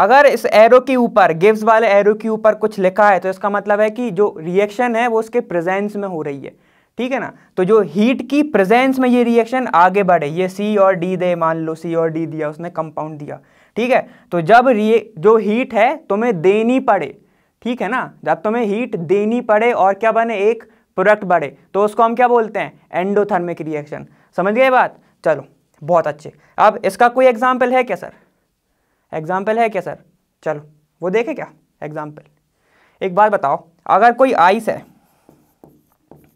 अगर इस एरो के ऊपर, गिब्स वाले एरो के ऊपर कुछ लिखा है तो इसका मतलब है कि जो रिएक्शन है वो उसके प्रेजेंस में हो रही है। ठीक है ना, तो जो हीट की प्रेजेंस में ये रिएक्शन आगे बढ़े, ये सी और डी दे, मान लो सी और डी दिया उसने, कंपाउंड दिया। ठीक है, तो जब ये जो हीट है तुम्हें देनी पड़े, ठीक है ना, जब तुम्हें हीट देनी पड़े और क्या बने, एक प्रोडक्ट बढ़े, तो उसको हम क्या बोलते हैं, एंडोथर्मिक रिएक्शन। समझ गए बात, चलो बहुत अच्छे। अब इसका कोई एग्जाम्पल है क्या सर, एग्जाम्पल है क्या सर, चलो वो देखें क्या एग्जाम्पल। एक बात बताओ, अगर कोई आइस है,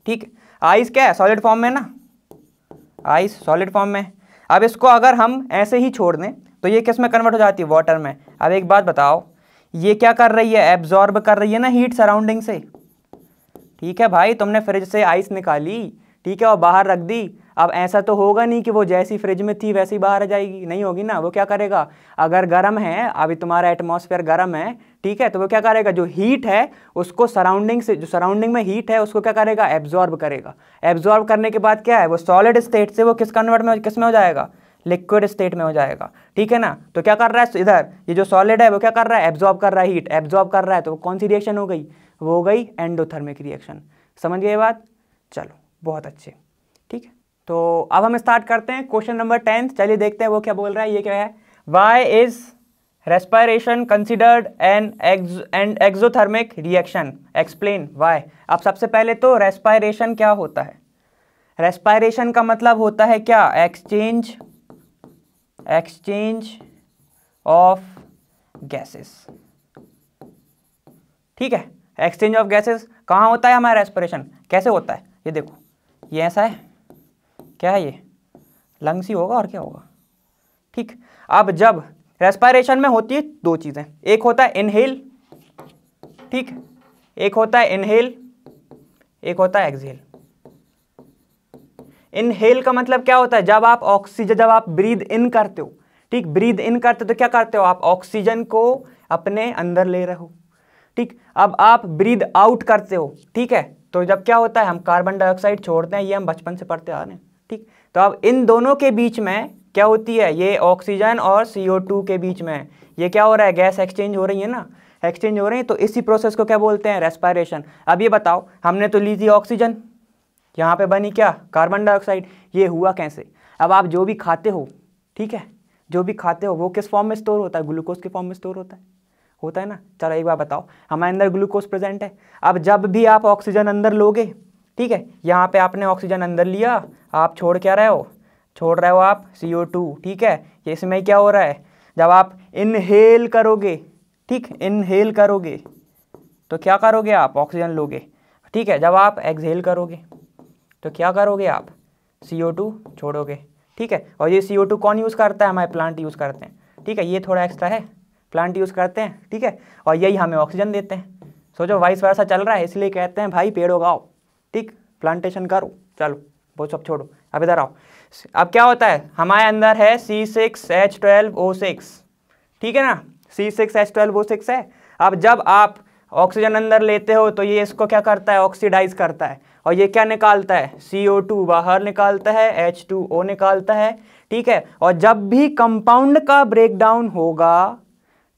ठीक है, आइस क्या है, सॉलिड फॉर्म में ना, आइस सॉलिड फॉर्म में, अब इसको अगर हम ऐसे ही छोड़ दें तो ये किस में कन्वर्ट हो जाती है, वाटर में। अब एक बात बताओ, ये क्या कर रही है, एब्जॉर्ब कर रही है ना हीट सराउंडिंग से। ठीक है भाई, तुमने फ्रिज से आइस निकाली, ठीक है, और बाहर रख दी, अब ऐसा तो होगा नहीं कि वो जैसी फ्रिज में थी वैसी बाहर आ जाएगी, नहीं होगी ना, वो क्या करेगा, अगर गर्म है, अभी तुम्हारा एटमॉस्फेयर गर्म है, ठीक है, तो वो क्या करेगा, जो हीट है उसको सराउंडिंग से, जो सराउंडिंग में हीट है उसको क्या करेगा, एब्जॉर्ब करेगा। एब्जॉर्ब करने के बाद क्या है, वो सॉलिड स्टेट से वो किस कन्वर्ट में, किस में हो जाएगा, लिक्विड स्टेट में हो जाएगा। ठीक है ना, तो क्या कर रहा है इधर, ये जो सॉलिड है वो क्या कर रहा है, एब्जॉर्ब कर रहा है, हीट एब्जॉर्ब कर रहा है, तो वो कौन सी रिएक्शन हो गई, वो हो गई एंडोथर्मिक रिएक्शन। समझ गए बात, चलो बहुत अच्छे। ठीक है, तो अब हम स्टार्ट करते हैं क्वेश्चन नंबर टेंथ। चलिए देखते हैं वो क्या बोल रहा है, ये क्या है, why is respiration considered an and exothermic reaction, explain why. अब सबसे पहले तो रेस्पिरेशन क्या होता है, रेस्पिरेशन का मतलब होता है क्या, एक्सचेंज, एक्सचेंज ऑफ गैसेस। ठीक है, एक्सचेंज ऑफ गैसेस कहाँ होता है, हमारा रेस्पिरेशन कैसे होता है, ये देखो ये ऐसा है, क्या है ये, लंग्स ही होगा और क्या होगा। ठीक, अब जब रेस्पिरेशन में होती है दो चीज़ें, एक होता है इनहेल, ठीक, एक होता है इनहेल, एक होता है एक्सहेल। इनहेल का मतलब क्या होता है, जब आप ऑक्सीजन, जब आप ब्रीद इन करते हो, ठीक, ब्रीद इन करते हो तो क्या करते हो, आप ऑक्सीजन को अपने अंदर ले रहे हो। ठीक, अब आप ब्रीद आउट करते हो, ठीक है, तो जब क्या होता है, हम कार्बन डाइऑक्साइड छोड़ते हैं, ये हम बचपन से पढ़ते आ रहे हैं। ठीक, तो अब इन दोनों के बीच में क्या होती है, ये ऑक्सीजन और सी ओ टू के बीच में ये क्या हो रहा है, गैस एक्सचेंज हो रही है ना, एक्सचेंज हो रही है, तो इसी प्रोसेस को क्या बोलते हैं, रेस्पिरेशन। अब ये बताओ, हमने तो ली थी ऑक्सीजन, यहाँ पे बनी क्या, कार्बन डाइऑक्साइड, ये हुआ कैसे। अब आप जो भी खाते हो, ठीक है, जो भी खाते हो वो किस फॉर्म में स्टोर होता है, ग्लूकोज के फॉर्म में स्टोर होता है, होता है ना। चलो एक बार बताओ, हमारे अंदर ग्लूकोज प्रेजेंट है, अब जब भी आप ऑक्सीजन अंदर लोगे, ठीक है, यहाँ पे आपने ऑक्सीजन अंदर लिया, आप छोड़ क्या रहे हो, छोड़ रहे हो आप सी ओ टू। ठीक है, ये इसमें क्या हो रहा है, जब आप इनहेल करोगे, ठीक, इनहेल करोगे तो क्या करोगे, आप ऑक्सीजन लोगे। ठीक है, जब आप एक्सहेल करोगे तो क्या करोगे, आप सी ओ टू छोड़ोगे। ठीक है, और ये सी ओ टू कौन यूज़ करता है, हमारे प्लांट यूज़ करते हैं। ठीक है, ये थोड़ा एक्स्ट्रा है, प्लांट यूज़ करते हैं, ठीक है, और यही हमें ऑक्सीजन देते हैं। सोचो वाइस वर्सा चल रहा है, इसलिए कहते हैं भाई पेड़ उगाओ, ठीक, प्लांटेशन करो। चलो वो सब छोड़ो, अब इधर आओ। अब क्या होता है, हमारे अंदर है C six H twelve O six, ठीक है ना, C six H twelve O six है। अब जब आप ऑक्सीजन अंदर लेते हो तो ये इसको क्या करता है, ऑक्सीडाइज करता है, और ये क्या निकालता है, सी ओ टू बाहर निकालता है, एच टू ओ निकालता है। ठीक है, और जब भी कंपाउंड का ब्रेकडाउन होगा,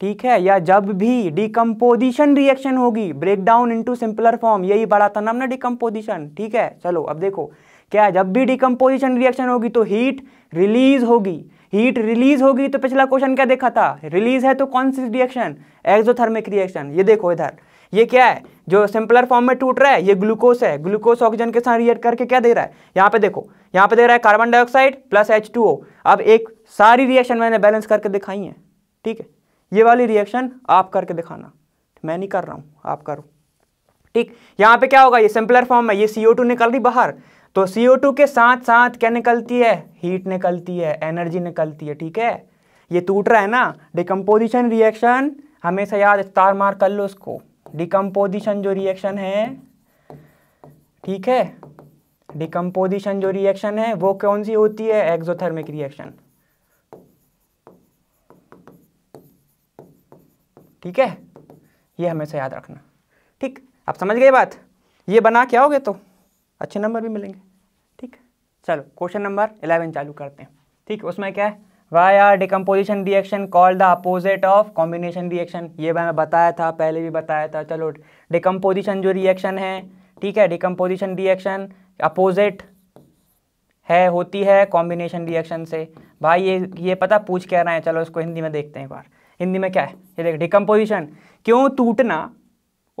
ठीक है, या जब भी डिकम्पोजिशन रिएक्शन होगी, ब्रेकडाउन इनटू सिंपलर फॉर्म, यही पढ़ा था ना हमने डिकम्पोजिशन। ठीक है, चलो अब देखो क्या है, जब भी डिकम्पोजिशन रिएक्शन होगी तो हीट रिलीज होगी, हीट रिलीज होगी तो पिछला क्वेश्चन क्या देखा था, रिलीज है तो कौन सी रिएक्शन, एक्सोथर्मिक रिएक्शन। ये देखो इधर, ये क्या है, जो सिंपलर फॉर्म में टूट रहा है ये ग्लूकोस है, ग्लूकोस ऑक्सीजन के साथ रिएक्ट करके क्या दे रहा है, यहाँ पे देखो यहाँ पे दे रहा है carbon dioxide plus H two O. अब एक सारी रिएक्शन मैंने बैलेंस करके दिखाई है, ठीक है, ये वाली रिएक्शन आप करके दिखाना, मैं नहीं कर रहा हूँ, आप करो, ठीक। यहाँ पे क्या होगा, ये सिंपलर फॉर्म में ये सी ओ टू निकल रही बाहर, तो सी ओ टू के साथ साथ क्या निकलती है, हीट निकलती है, एनर्जी निकलती है, ठीक है। ये टूट रहा है ना, डिकम्पोजिशन रिएक्शन, हमेशा याद स्टार मार्क कर लो उसको, डिकम्पोजिशन जो रिएक्शन है, ठीक है, डिकम्पोजिशन जो रिएक्शन है वो कौन सी होती है, एक्सोथर्मिक रिएक्शन, ठीक है, ये हमेशा याद रखना, ठीक। आप समझ गए बात, ये बना के आओगे तो अच्छे नंबर भी मिलेंगे, ठीक। चलो क्वेश्चन नंबर इलेवन चालू करते हैं, ठीक। उसमें क्या है, why are decomposition reaction called the opposite of combination reaction, ये मैंने बताया था, पहले भी बताया था। चलो डिकम्पोजिशन जो रिएक्शन है, ठीक है, डिकम्पोजिशन रिएक्शन अपोजिट है, होती है कॉम्बिनेशन रिएक्शन से। भाई ये ये पता पूछ क्या रहा है, चलो इसको हिंदी में देखते हैं एक बार। हिंदी में क्या है, ये देख, डिकम्पोजिशन क्यों टूटना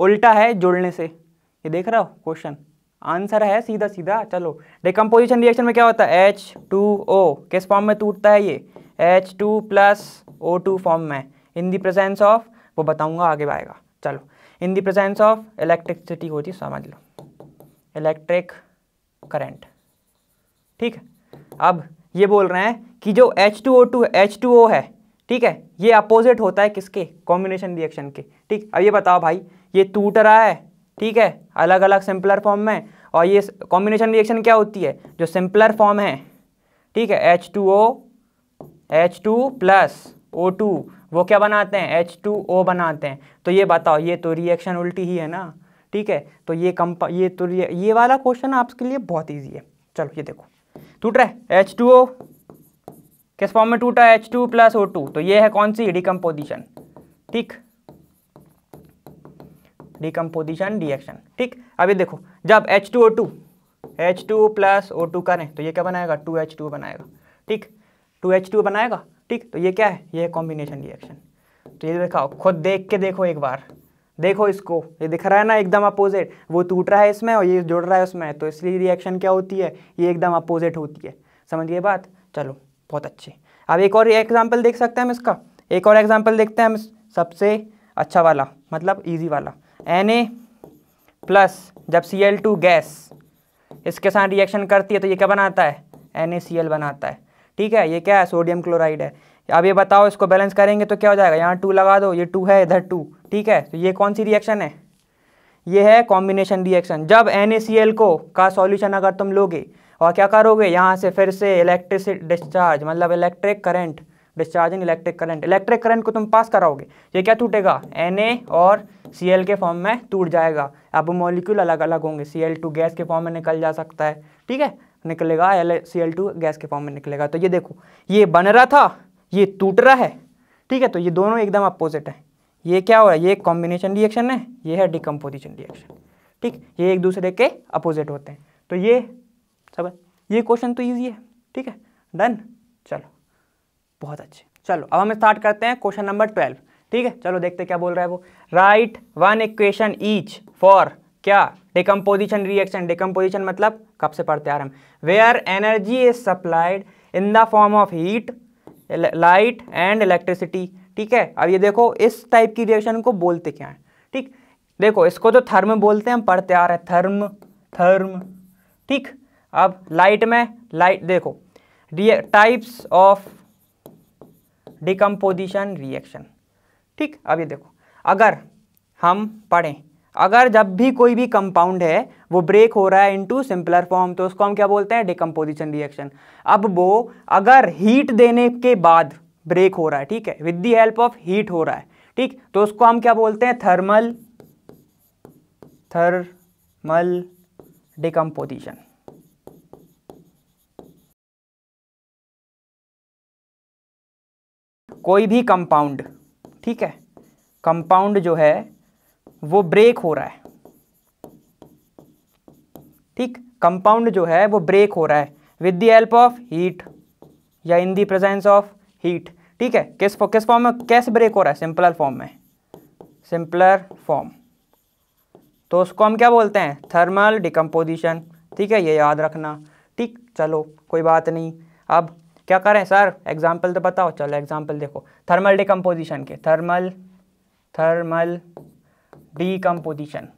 उल्टा है जोड़ने से, ये देख रहा हो क्वेश्चन, आंसर है सीधा सीधा। चलो डिकम्पोजिशन रिएक्शन में क्या होता है, एच टू ओ किस फॉर्म में टूटता है, ये H two plus O two form में, इन द प्रेजेंस ऑफ, वो बताऊंगा आगे आएगा। चलो in the presence of electricity होती, समझ लो इलेक्ट्रिक करंट, ठीक है। अब ये बोल रहे हैं कि जो H two O two H two O है, ठीक है, ये अपोजिट होता है किसके, कॉम्बिनेशन रिएक्शन के, ठीक। अब ये बताओ भाई ये टूट रहा है, ठीक है, अलग अलग सिंपलर फॉर्म में, और ये कॉम्बिनेशन रिएक्शन क्या होती है, जो सिंपलर फॉर्म है, ठीक है, H two O H two plus O two वो क्या बनाते हैं, एच टू ओ बनाते हैं। तो ये बताओ ये तो रिएक्शन उल्टी ही है ना, ठीक है। तो ये कंपा ये तो ये वाला क्वेश्चन आपके लिए बहुत ईजी है। चलो ये देखो टूट रहा है एच टू ओ किस फॉर्म में टूटा, H two plus O two, तो ये है कौन सी, डिकम्पोजिशन, ठीक, डिकम्पोजिशन रिएक्शन, ठीक। अभी देखो जब H two O two H two plus O two करें तो ये क्या बनाएगा, टू एच टू बनाएगा, ठीक, टू एच टू बनाएगा, ठीक। तो ये क्या है, ये कॉम्बिनेशन रिएक्शन। तो ये दिखाओ, खुद देख के देखो एक बार, देखो इसको, ये दिख रहा है ना एकदम अपोजिट, वो टूट रहा है इसमें और ये जुड़ रहा है उसमें, तो इसलिए रिएक्शन क्या होती है, ये एकदम अपोजिट होती है, समझिए बात। चलो बहुत अच्छे, अब एक और एग्जाम्पल देख सकते हैं हम इसका, एक और एग्जाम्पल देखते हैं हम सबसे अच्छा वाला, मतलब ईजी वाला। Na प्लस जब सी एल टू गैस इसके साथ रिएक्शन करती है तो ये क्या बनाता है, NaCl बनाता है, ठीक है। ये क्या है, सोडियम क्लोराइड है। अब ये बताओ इसको बैलेंस करेंगे तो क्या हो जाएगा, यहाँ टू लगा दो, ये टू है, इधर टू, ठीक है। तो ये कौन सी रिएक्शन है, ये है कॉम्बिनेशन रिएक्शन। जब NaCl को का सॉल्यूशन अगर तुम लोगे और क्या करोगे, यहाँ से फिर से इलेक्ट्रिसिटी डिस्चार्ज, मतलब electric current, discharging electric current, electric current को तुम पास कराओगे, ये क्या टूटेगा, Na और Cl के फॉर्म में टूट जाएगा। अब मॉलिक्यूल अलग अलग होंगे, सी एल टू गैस के फॉर्म में निकल जा सकता है, ठीक है, निकलेगा सी एल टू गैस के फॉर्म में निकलेगा। तो ये देखो ये बन रहा था, ये टूट रहा है, ठीक है। तो ये दोनों एकदम अपोजिट हैं। ये क्या हो रहा है, ये कॉम्बिनेशन रिएक्शन है, ये है डिकम्पोजिशन रिएक्शन, ठीक, ये एक दूसरे के अपोजिट होते हैं। तो ये सब, ये क्वेश्चन तो ईजी है, ठीक है, डन। चलो बहुत अच्छे, चलो अब हम स्टार्ट करते हैं क्वेश्चन नंबर ट्वेल्व, ठीक है। चलो देखते क्या बोल रहा है वो, write one equation each for क्या, डिकम्पोजिशन रिएक्शन। डिकम्पोजिशन मतलब कब से पढ़ते हैं हम, where energy is supplied in the form of heat, light and electricity, ठीक है। अब ये देखो इस टाइप की रिएक्शन को बोलते क्या है, ठीक, देखो इसको तो थर्म बोलते हैं, हम पढ़ते आ रहे हैं थर्म थर्म, ठीक। अब लाइट में, लाइट देखो, टाइप्स ऑफ डिकम्पोजिशन रिएक्शन, ठीक। अब ये देखो अगर हम पढ़ें, अगर जब भी कोई भी कंपाउंड है वो ब्रेक हो रहा है इनटू सिंपलर फॉर्म तो उसको हम क्या बोलते हैं, डिकम्पोजिशन रिएक्शन। अब वो अगर हीट देने के बाद ब्रेक हो रहा है, ठीक है, with the help of heat हो रहा है, ठीक, तो उसको हम क्या बोलते हैं, थर्मल थर्मल डिकम्पोजिशन, कोई भी कंपाउंड, ठीक है, कंपाउंड जो है वो ब्रेक हो रहा है, ठीक, कंपाउंड जो है वो ब्रेक हो रहा है with the help of heat या in the presence of heat, ठीक है। किस किस फॉर्म में कैसे ब्रेक हो रहा है, सिंपलर फॉर्म में, सिंपलर फॉर्म, तो उसको हम क्या बोलते हैं, थर्मल डिकम्पोजिशन। ठीक है, ये याद रखना। ठीक, चलो कोई बात नहीं। अब क्या करें सर, एग्जाम्पल तो बताओ। चलो एग्जाम्पल देखो थर्मल डिकम्पोजिशन के। Thermal thermal decomposition,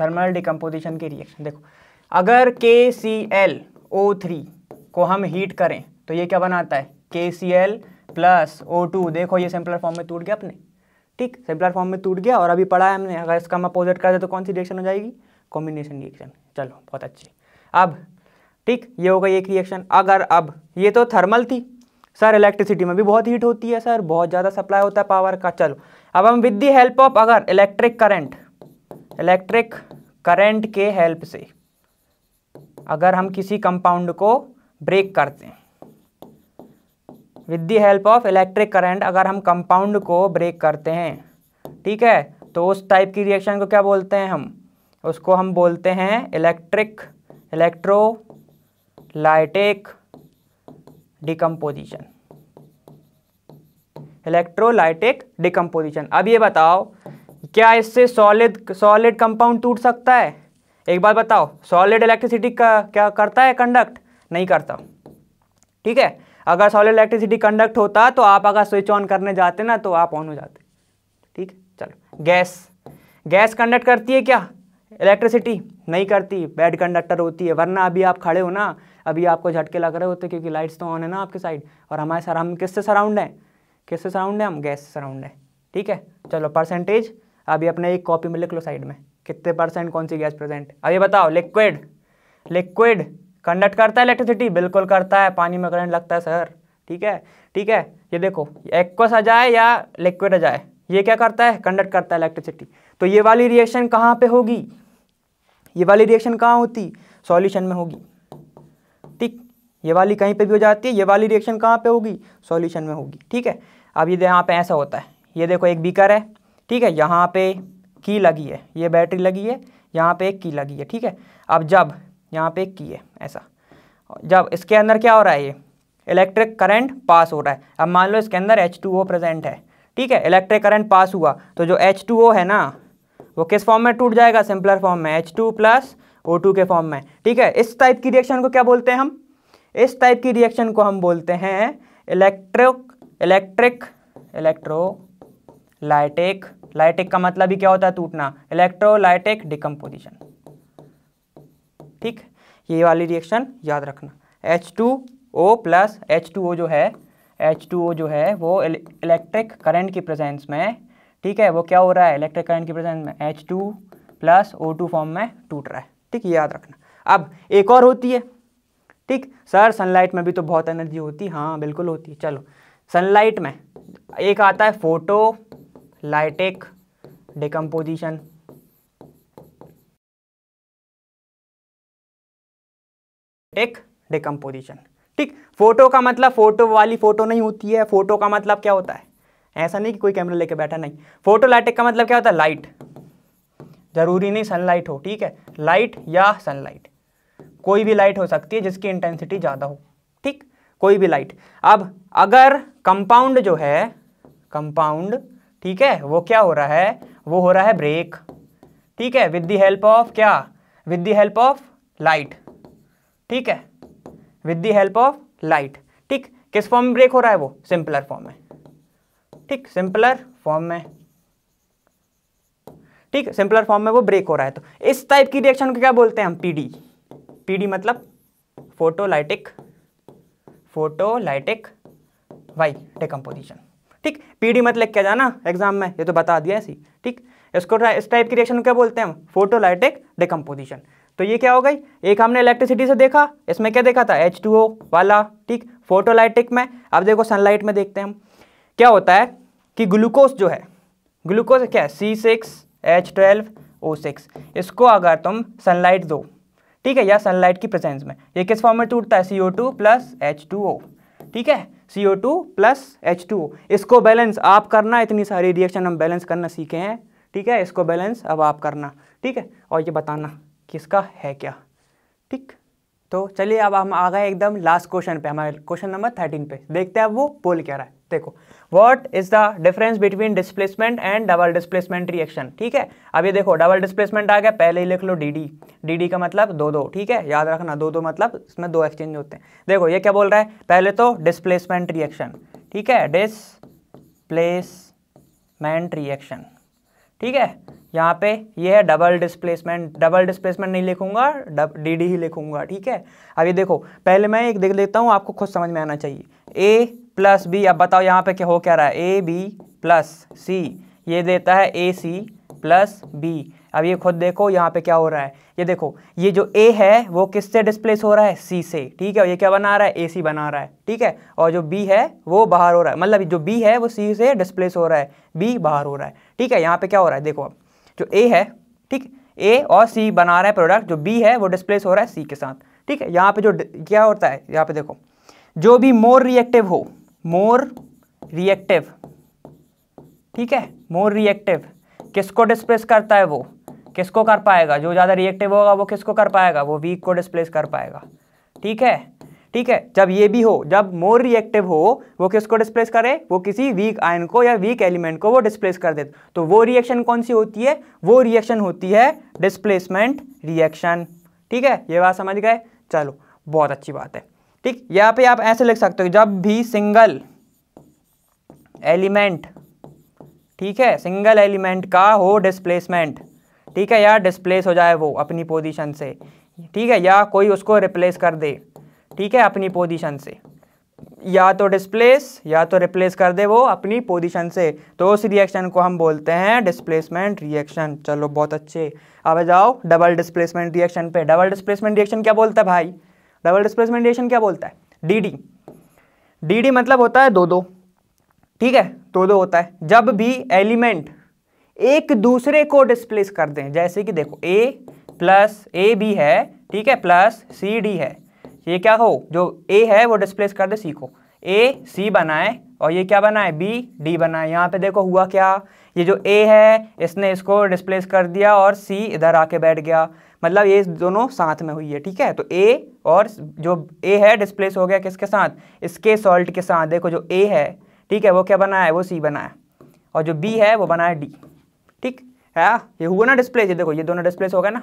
thermal decomposition के रिएक्शन देखो। अगर के सी एल ओ थ्री को हम हीट करें तो ये क्या बनाता है, K C L plus O two. देखो ये सिंपलर फॉर्म में टूट गया अपने। ठीक, सिंपलर फॉर्म में टूट गया और अभी पढ़ा है हमने, अगर इसका हम अपोजिट कर दे तो कौन सी रिएक्शन हो जाएगी, कॉम्बिनेशन रिएक्शन। चलो बहुत अच्छी। अब ठीक, ये हो गई एक रिएक्शन। अगर अब ये तो थर्मल थी सर, इलेक्ट्रिसिटी में भी बहुत हीट होती है सर, बहुत ज़्यादा सप्लाई होता है पावर का। चलो अब हम विद दी हेल्प ऑफ, अगर इलेक्ट्रिक करंट, इलेक्ट्रिक करंट के हेल्प से अगर हम किसी कंपाउंड को ब्रेक करते हैं, with the help of electric current अगर हम कंपाउंड को ब्रेक करते हैं, ठीक है, तो उस टाइप की रिएक्शन को क्या बोलते हैं हम, उसको हम बोलते हैं electric electrolytic decomposition, electrolytic decomposition. अब ये बताओ क्या इससे सॉलिड सॉलिड कंपाउंड टूट सकता है? एक बात बताओ, सॉलिड इलेक्ट्रिसिटी का क्या करता है, कंडक्ट नहीं करता। ठीक है, अगर सॉलिड इलेक्ट्रिसिटी कंडक्ट होता तो आप अगर स्विच ऑन करने जाते ना तो आप ऑन हो जाते। ठीक, चलो गैस, गैस कंडक्ट करती है क्या इलेक्ट्रिसिटी? नहीं करती, बैड कंडक्टर होती है। वरना अभी आप खड़े हो ना, अभी आपको झटके लग रहे होते क्योंकि लाइट्स तो ऑन है ना आपके साइड, और हमारे सर हम किससे सराउंड हैं, किससे सराउंड हैं हम, गैस से सराउंड है। ठीक है, चलो परसेंटेज अभी अपने एक कॉपी में लिख लो साइड में, कितने परसेंट कौन सी गैस प्रेजेंट। अब ये बताओ लिक्विड, लिक्विड कंडक्ट करता है इलेक्ट्रिसिटी? बिल्कुल करता है, पानी में करंट लगता है सर। ठीक है, ठीक है, ये देखो एक्वस आ जाए या लिक्विड आ जाए, ये क्या करता है, कंडक्ट करता है इलेक्ट्रिसिटी। तो ये वाली रिएक्शन कहाँ पे होगी, ये वाली रिएक्शन कहाँ होती, सॉल्यूशन में होगी। ठीक, ये वाली कहीं पे भी हो जाती है, ये वाली रिएक्शन कहाँ पे होगी, सॉल्यूशन में होगी। ठीक है, अब ये यहाँ पे ऐसा होता है, ये देखो एक बीकर है, ठीक है, यहाँ पे की लगी है, ये बैटरी लगी है, यहाँ पे एक की लगी है। ठीक है, अब जब यहाँ पे एक की है ऐसा, जब इसके अंदर क्या हो रहा है, ये इलेक्ट्रिक करंट पास हो रहा है। अब मान लो इसके अंदर एच टू ओ प्रेजेंट है। ठीक है, इलेक्ट्रिक करंट पास हुआ तो जो एच टू ओ है ना वो किस फॉर्म में टूट जाएगा, सिंपलर फॉर्म में, H two plus O two के फॉर्म में। ठीक है, इस टाइप की रिएक्शन को क्या बोलते हैं हम, इस टाइप की रिएक्शन को हम बोलते हैं इलेक्ट्रिक इलेक्ट्रिक इलेक्ट्रोलाइटिक, लाइटिक का मतलब ही क्या होता है, टूटना, इलेक्ट्रोलाइटिक डिकम्पोजिशन। ठीक, ये वाली रिएक्शन याद रखना, H two O plus H two O जो है, एच टू ओ जो है वो इलेक्ट्रिक करंट की प्रेजेंस में, ठीक है, वो क्या हो रहा है, इलेक्ट्रिक करंट की प्रेजेंस में H two plus O two form में टूट रहा है। ठीक, ये याद रखना। अब एक और होती है, ठीक सर सनलाइट में भी तो बहुत एनर्जी होती है, हाँ बिल्कुल होती है। चलो सनलाइट में एक आता है फोटो लाइटिक डिकम्पोजिशन, एक डिकम्पोजिशन। ठीक, फोटो का मतलब फोटो वाली फोटो नहीं होती है, फोटो का मतलब क्या होता है, ऐसा नहीं कि कोई कैमरा लेके बैठा, नहीं, फोटोलाइटिक का मतलब क्या होता है, लाइट, जरूरी नहीं सनलाइट हो। ठीक है, लाइट या सनलाइट, कोई भी लाइट हो सकती है जिसकी इंटेंसिटी ज़्यादा हो। ठीक, कोई भी लाइट। अब अगर कंपाउंड जो है, कंपाउंड, ठीक है, वो क्या हो रहा है, वो हो रहा है ब्रेक। ठीक है, विद दी हेल्प ऑफ क्या, with the help of light. ठीक है, with the help of light. ठीक, किस फॉर्म में ब्रेक हो रहा है, वो सिंपलर फॉर्म में। ठीक, सिंपलर फॉर्म में, ठीक, सिंपलर फॉर्म में वो ब्रेक हो रहा है। तो इस टाइप की रिएक्शन को क्या बोलते हैं हम, पीडी। पीडी मतलब फोटोलाइटिक, फोटोलाइटिक वाई डिकम्पोजिशन। ठीक, पीडी मत लिख के जाना एग्जाम में, ये तो बता दिया ऐसी। ठीक, इसको इस टाइप की रिएक्शन को क्या बोलते हैं हम, फोटोलाइटिक डिकम्पोजिशन। तो ये क्या हो गई, एक हमने इलेक्ट्रिसिटी से देखा, इसमें क्या देखा था, एच टू ओ वाला। ठीक, फोटोलाइटिक में। अब देखो सनलाइट में देखते हैं हम, क्या होता है कि ग्लूकोज जो है, ग्लूकोज क्या है, C six H twelve O six, इसको अगर तुम सनलाइट दो, ठीक है, या सनलाइट की प्रेजेंस में, ये किस फॉर्म में टूटता है, C O two plus H two O. ठीक है, C O two plus H two O, इसको बैलेंस आप करना, इतनी सारी रिएक्शन हम बैलेंस करना सीखे हैं। ठीक है, इसको बैलेंस अब आप करना, ठीक है, और ये बताना किसका है क्या। ठीक, तो चलिए अब हम आ गए एकदम लास्ट क्वेश्चन पे, हमारे क्वेश्चन नंबर थर्टीन पे, देखते हैं अब वो बोल क्या रहा है। देखो what is the difference between displacement and double displacement reaction. ठीक है, अब ये देखो डबल डिस्प्लेसमेंट आ गया, पहले ही लिख लो डी डी, डी डी का मतलब दो दो। ठीक है, याद रखना दो दो मतलब इसमें दो एक्सचेंज होते हैं। देखो ये क्या बोल रहा है, पहले तो डिस्प्लेसमेंट रिएक्शन, ठीक है, डिस्प्लेसमेंट रिएक्शन, ठीक है, यहाँ पे ये है डबल डिस्प्लेसमेंट, डबल डिस्प्लेसमेंट नहीं लिखूंगा, डी डी ही लिखूंगा। ठीक है, अब ये देखो पहले मैं एक देख लेता हूँ, आपको खुद समझ में आना चाहिए। ए प्लस बी, अब बताओ यहाँ पे क्या हो क्या रहा है, ए बी प्लस सी ये देता है ए सी प्लस बी। अब ये खुद देखो यहाँ पे क्या हो रहा है, ये देखो ये जो ए है वो किससे डिस्प्लेस हो रहा है, सी से। ठीक है, ये क्या बना रहा है, ए सी बना रहा है। ठीक है, और जो बी है वो बाहर हो रहा है, मतलब जो बी है वो सी से डिस्प्लेस हो रहा है, बी बाहर हो रहा है। ठीक है, यहाँ पे क्या हो रहा है देखो, अब जो ए है, ठीक, ए और सी बना रहा है प्रोडक्ट, जो बी है वो डिस्प्लेस हो रहा है सी के साथ। ठीक है, यहाँ पे जो क्या होता है, यहाँ पे देखो जो भी मोर रिएक्टिव हो, मोर रिएक्टिव, ठीक है, मोर रिएक्टिव किसको डिस्प्लेस करता है, वो किसको कर पाएगा, जो ज़्यादा रिएक्टिव होगा वो किसको कर पाएगा, वो वीक को डिस्प्लेस कर पाएगा। ठीक है, ठीक है, जब ये भी हो, जब मोर रिएक्टिव हो वो किसको डिस्प्लेस करे, वो किसी वीक आयन को या वीक एलिमेंट को वो डिस्प्लेस कर दे, तो वो रिएक्शन कौन सी होती है, वो रिएक्शन होती है डिस्प्लेसमेंट रिएक्शन। ठीक है, ये बात समझ गए, चलो बहुत अच्छी बात है। ठीक, यहाँ पे आप ऐसे लिख सकते हो, जब भी सिंगल एलिमेंट, ठीक है, सिंगल एलिमेंट का हो डिस्प्लेसमेंट, ठीक है, या डिस्प्लेस हो जाए वो अपनी पोजीशन से, ठीक है, या कोई उसको रिप्लेस कर दे, ठीक है, अपनी पोजीशन से, या तो डिस्प्लेस या तो रिप्लेस कर दे वो अपनी पोजीशन से, तो उस रिएक्शन को हम बोलते हैं डिस्प्लेसमेंट रिएक्शन। चलो बहुत अच्छे, अब जाओ डबल डिस्प्लेसमेंट रिएक्शन पे। डबल डिस्प्लेसमेंट रिएक्शन क्या बोलता है भाई, डबल डिस्प्लेसमेंट रिएक्शन क्या बोलता है, डी डी, डी डी मतलब होता है दो दो। ठीक है, दो दो होता है जब भी एलिमेंट एक दूसरे को डिस्प्लेस कर दें, जैसे कि देखो ए प्लस ए बी है, ठीक है, प्लस सी डी है, ये क्या हो, जो ए है वो डिस्प्लेस कर दे सी को, ए सी बनाए और ये क्या बनाए, बी डी बनाए। यहाँ पे देखो हुआ क्या, ये जो ए है इसने इसको डिस्प्लेस कर दिया और सी इधर आके बैठ गया, मतलब ये दोनों साथ में हुई है। ठीक है, तो ए और जो ए है डिस्प्लेस हो गया किसके साथ, इसके सॉल्ट के साथ। देखो जो ए है, ठीक है, वो क्या बना है, वो सी बना है, और जो बी है वो बना है डी। ठीक है, ये हुआ ना डिस्प्लेस, ये देखो ये दोनों डिस्प्लेस होगा ना,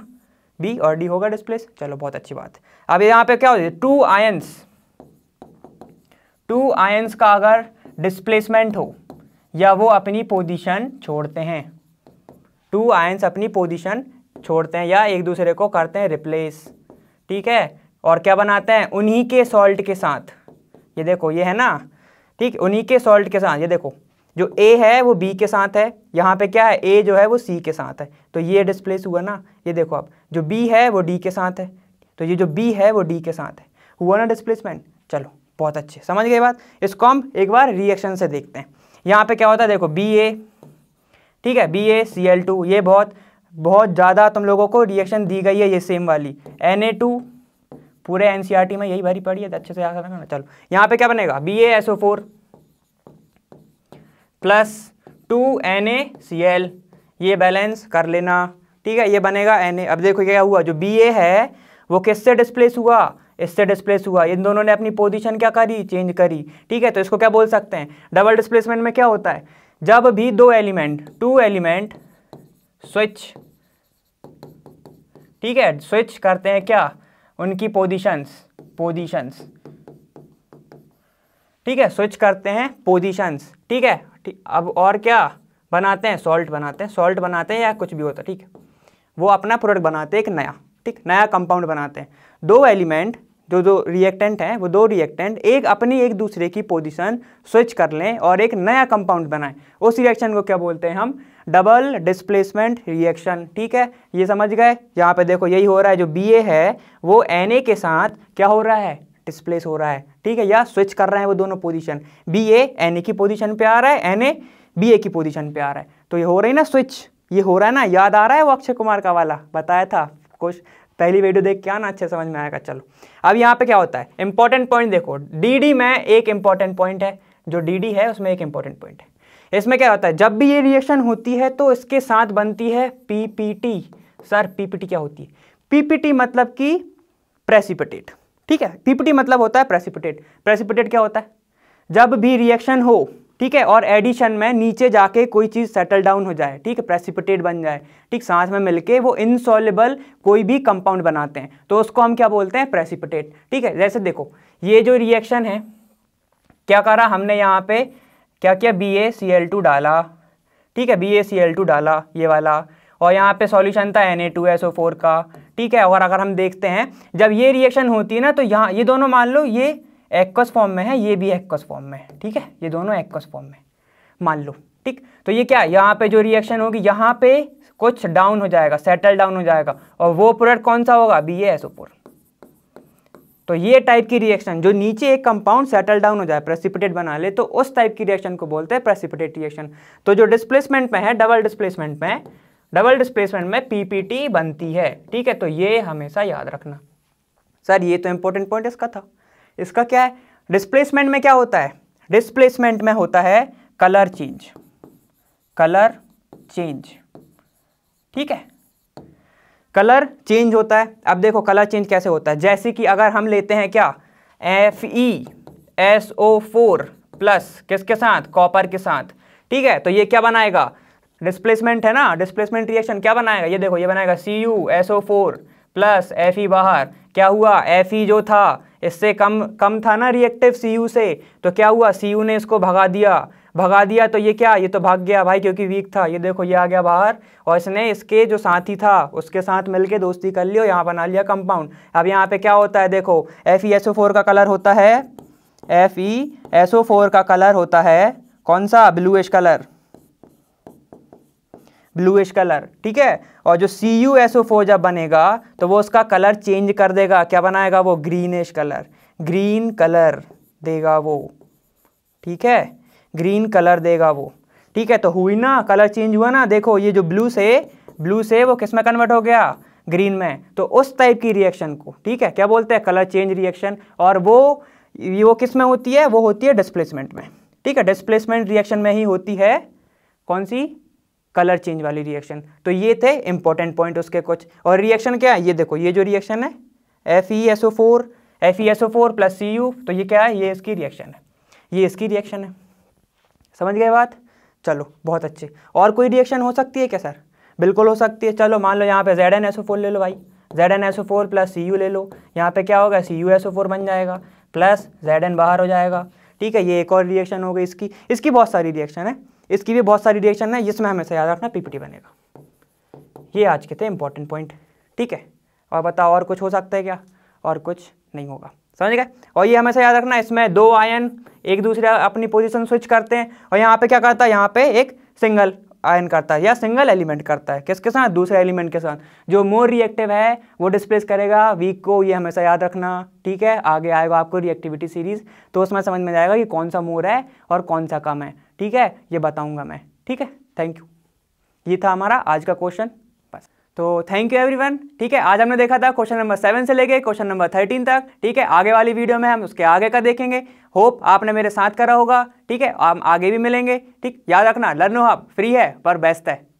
बी और डी होगा डिस्प्लेस। चलो बहुत अच्छी बात है। अब यहाँ पे क्या हो, टू आयंस, टू आयंस का अगर डिस्प्लेसमेंट हो या वो अपनी पोजीशन छोड़ते हैं, टू आयंस अपनी पोजीशन छोड़ते हैं या एक दूसरे को करते हैं रिप्लेस, ठीक है, और क्या बनाते हैं उन्हीं के सॉल्ट के साथ। ये देखो ये है ना, ठीक, उन्हीं के सॉल्ट के साथ। ये देखो जो ए है वो बी के साथ है, यहाँ पे क्या है ए जो है वो सी के साथ है, तो ये डिस्प्लेस हुआ ना। ये देखो आप जो बी है वो डी के साथ है, तो ये जो बी है वो डी के साथ है, हुआ ना डिस्प्लेसमेंट। चलो बहुत अच्छे, समझ गए बात। इसको हम एक बार रिएक्शन से देखते हैं। यहाँ पे क्या होता है देखो, बी ए, ठीक है, B A C L two, ये बहुत बहुत ज़्यादा तुम लोगों को रिएक्शन दी गई है, ये सेम वाली एन ए टू, पूरे एनसीईआरटी में यही भरी पड़ी है, अच्छे से याद रखना ना। चलो यहाँ पे क्या बनेगा, B A S O four plus two N A C L, ये बैलेंस कर लेना, ठीक है, ये बनेगा एन ए। अब देखो क्या हुआ, जो बी ए है वो किससे डिस्प्लेस हुआ, इससे डिस्प्लेस हुआ, इन दोनों ने अपनी पोजीशन क्या करी, चेंज करी। ठीक है, तो इसको क्या बोल सकते हैं, डबल डिस्प्लेसमेंट में क्या होता है, जब भी दो एलिमेंट, टू एलिमेंट स्विच, ठीक है, स्विच करते हैं क्या, उनकी पोजीशंस, पोजीशंस, ठीक है, स्विच करते हैं पोजीशंस, ठीक है, ठीक, अब और क्या बनाते हैं, सॉल्ट बनाते हैं, सॉल्ट बनाते हैं या कुछ भी होता है, ठीक है, वो अपना प्रोडक्ट बनाते हैं एक नया, ठीक, नया कंपाउंड बनाते हैं। दो एलिमेंट जो दो रिएक्टेंट हैं, वो दो रिएक्टेंट एक अपनी एक दूसरे की पोजीशन स्विच कर लें और एक नया कंपाउंड बनाएं, उस रिएक्शन को क्या बोलते हैं हम, डबल डिस्प्लेसमेंट रिएक्शन। ठीक है, ये समझ गए। यहाँ पे देखो यही हो रहा है, जो बी ए है वो एन ए के साथ क्या हो रहा है, डिस्प्लेस हो रहा है, ठीक है, या स्विच कर रहे हैं वो दोनों position, B A N A की पोजीशन पे आ रहा है, एन ए बी ए की पोजीशन पे आ रहा है, तो ये हो रही ना स्विच, ये हो रहा है ना, याद आ रहा है वो अक्षय कुमार का वाला, बताया था कुछ पहली वीडियो देख के आना, अच्छे समझ में आएगा। चलो अब यहाँ पे क्या होता है, इंपॉर्टेंट पॉइंट देखो, डी डी में एक इंपॉर्टेंट पॉइंट है, जो डी डी है उसमें एक इंपॉर्टेंट पॉइंट है। इसमें क्या होता है, जब भी ये रिएक्शन होती है तो इसके साथ बनती है पीपीटी। सर पीपीटी क्या होती है, पीपीटी मतलब कि प्रेसिपिटेट, ठीक है, पीपीटी मतलब होता है प्रेसिपिटेट। प्रेसिपिटेट क्या होता है, जब भी रिएक्शन हो, ठीक है, और एडिशन में नीचे जाके कोई चीज़ सेटल डाउन हो जाए, ठीक है, प्रेसिपिटेट बन जाए, ठीक, सांस में मिलके वो इनसॉल्युबल कोई भी कंपाउंड बनाते हैं तो उसको हम क्या बोलते हैं, प्रेसिपिटेट। ठीक है, जैसे देखो ये जो रिएक्शन है क्या करा हमने, यहाँ पे क्या किया, B A C L two डाला, ठीक है, B A C L two डाला ये वाला, और यहाँ पे सॉल्यूशन था N A two S O four का, ठीक है। और अगर हम देखते हैं जब ये रिएक्शन होती है ना तो यहाँ ये दोनों मान लो ये एक्वस फॉर्म में है, ये भी एक्वस फॉर्म में है, ठीक है, ये दोनों एक्वस फॉर्म में मान लो, ठीक। तो ये क्या, यहाँ पे जो रिएक्शन होगी यहाँ पे कुछ डाउन हो जाएगा, सेटल डाउन हो जाएगा, और वो प्रोडक्ट कौन सा होगा, B A S O four. तो ये टाइप की रिएक्शन जो नीचे एक कंपाउंड सेटल डाउन हो जाए, प्रेसिपिटेट बना ले, तो उस टाइप की रिएक्शन को बोलते हैं प्रेसिपिटेट रिएक्शन। तो जो डिस्प्लेसमेंट में है, डबल डिस्प्लेसमेंट में, डबल डिस्प्लेसमेंट में पीपीटी बनती है, ठीक है। तो ये हमेशा याद रखना। सर ये तो इंपॉर्टेंट पॉइंट इसका था, इसका क्या है, डिस्प्लेसमेंट में क्या होता है, डिस्प्लेसमेंट में होता है कलर चेंज, कलर चेंज, ठीक है, कलर चेंज होता है। अब देखो कलर चेंज कैसे होता है, जैसे कि अगर हम लेते हैं क्या, F E S O four plus किसके साथ, कॉपर के साथ, ठीक है, तो ये क्या बनाएगा, डिस्प्लेसमेंट है ना, डिस्प्लेसमेंट रिएक्शन क्या बनाएगा, ये देखो ये बनाएगा C U S O four plus F E बाहर। क्या हुआ, एफ ई जो था इससे कम कम था ना रिएक्टिव सी यू से, तो क्या हुआ, सी यू ने इसको भगा दिया, भगा दिया तो ये क्या, ये तो भाग गया भाई क्योंकि वीक था, ये देखो ये आ गया बाहर, और इसने इसके जो साथी था उसके साथ मिलके दोस्ती कर ली और यहाँ बना लिया कंपाउंड। अब यहाँ पे क्या होता है, देखो F E S O four का कलर होता है, F E S O four का कलर होता है कौन सा, ब्लूइश कलर, ब्लूइश कलर, ठीक है। और जो C U S O four जब बनेगा तो वो उसका कलर चेंज कर देगा, क्या बनाएगा वो, ग्रीनिश कलर, ग्रीन कलर देगा वो, ठीक है, ग्रीन कलर देगा वो, ठीक है। तो हुई ना, कलर चेंज हुआ ना, देखो ये जो ब्लू से, ब्लू से वो किस में कन्वर्ट हो गया, ग्रीन में। तो उस टाइप की रिएक्शन को, ठीक है, क्या बोलते हैं, कलर चेंज रिएक्शन। और वो वो किस में होती है, वो होती है डिस्प्लेसमेंट में, ठीक है, डिस्प्लेसमेंट रिएक्शन में ही होती है कौन सी, कलर चेंज वाली रिएक्शन। तो ये थे इंपॉर्टेंट पॉइंट उसके कुछ। और रिएक्शन क्या है, ये देखो ये जो रिएक्शन है F E S O four, F E S O four plus C U, तो ये क्या है, ये इसकी रिएक्शन है, ये इसकी रिएक्शन है, समझ गए बात, चलो बहुत अच्छे। और कोई रिएक्शन हो सकती है क्या सर, बिल्कुल हो सकती है। चलो मान लो यहाँ पे Z N S O four ले लो भाई, Z N S O four plus C U ले लो, यहाँ पे क्या होगा, C U S O four बन जाएगा प्लस जेड एन बाहर हो जाएगा, ठीक है, ये एक और रिएक्शन हो गई इसकी। इसकी बहुत सारी रिएक्शन है, इसकी भी बहुत सारी रिएक्शन है, जिसमें हमेशा याद रखना पीपीटी बनेगा। ये आज के थे इंपॉर्टेंट पॉइंट, ठीक है। और बताओ और कुछ हो सकता है क्या, और कुछ नहीं होगा, समझ गए। और ये हमेशा याद रखना, इसमें दो आयन एक दूसरे अपनी पोजीशन स्विच करते हैं, और यहाँ पे क्या करता है, यहाँ पे एक सिंगल आयन करता है या सिंगल एलिमेंट करता है, किसके साथ, दूसरे एलिमेंट के साथ। जो मोर रिएक्टिव है वो डिस्प्लेस करेगा वीक को, ये हमेशा याद रखना, ठीक है। आगे आएगा आपको रिएक्टिविटी सीरीज, तो उसमें समझ में जाएगा कि कौन सा मोर है और कौन सा कम है, ठीक है, ये बताऊंगा मैं, ठीक है। थैंक यू, ये था हमारा आज का क्वेश्चन बस। तो थैंक यू एवरीवन, ठीक है। आज हमने देखा था क्वेश्चन नंबर सेवन से लेके क्वेश्चन नंबर थर्टीन तक, ठीक है। आगे वाली वीडियो में हम उसके आगे का देखेंगे। होप आपने मेरे साथ करा होगा, ठीक है। हम आगे भी मिलेंगे, ठीक। याद रखना लर्नो हब फ्री है पर बेस्ट है।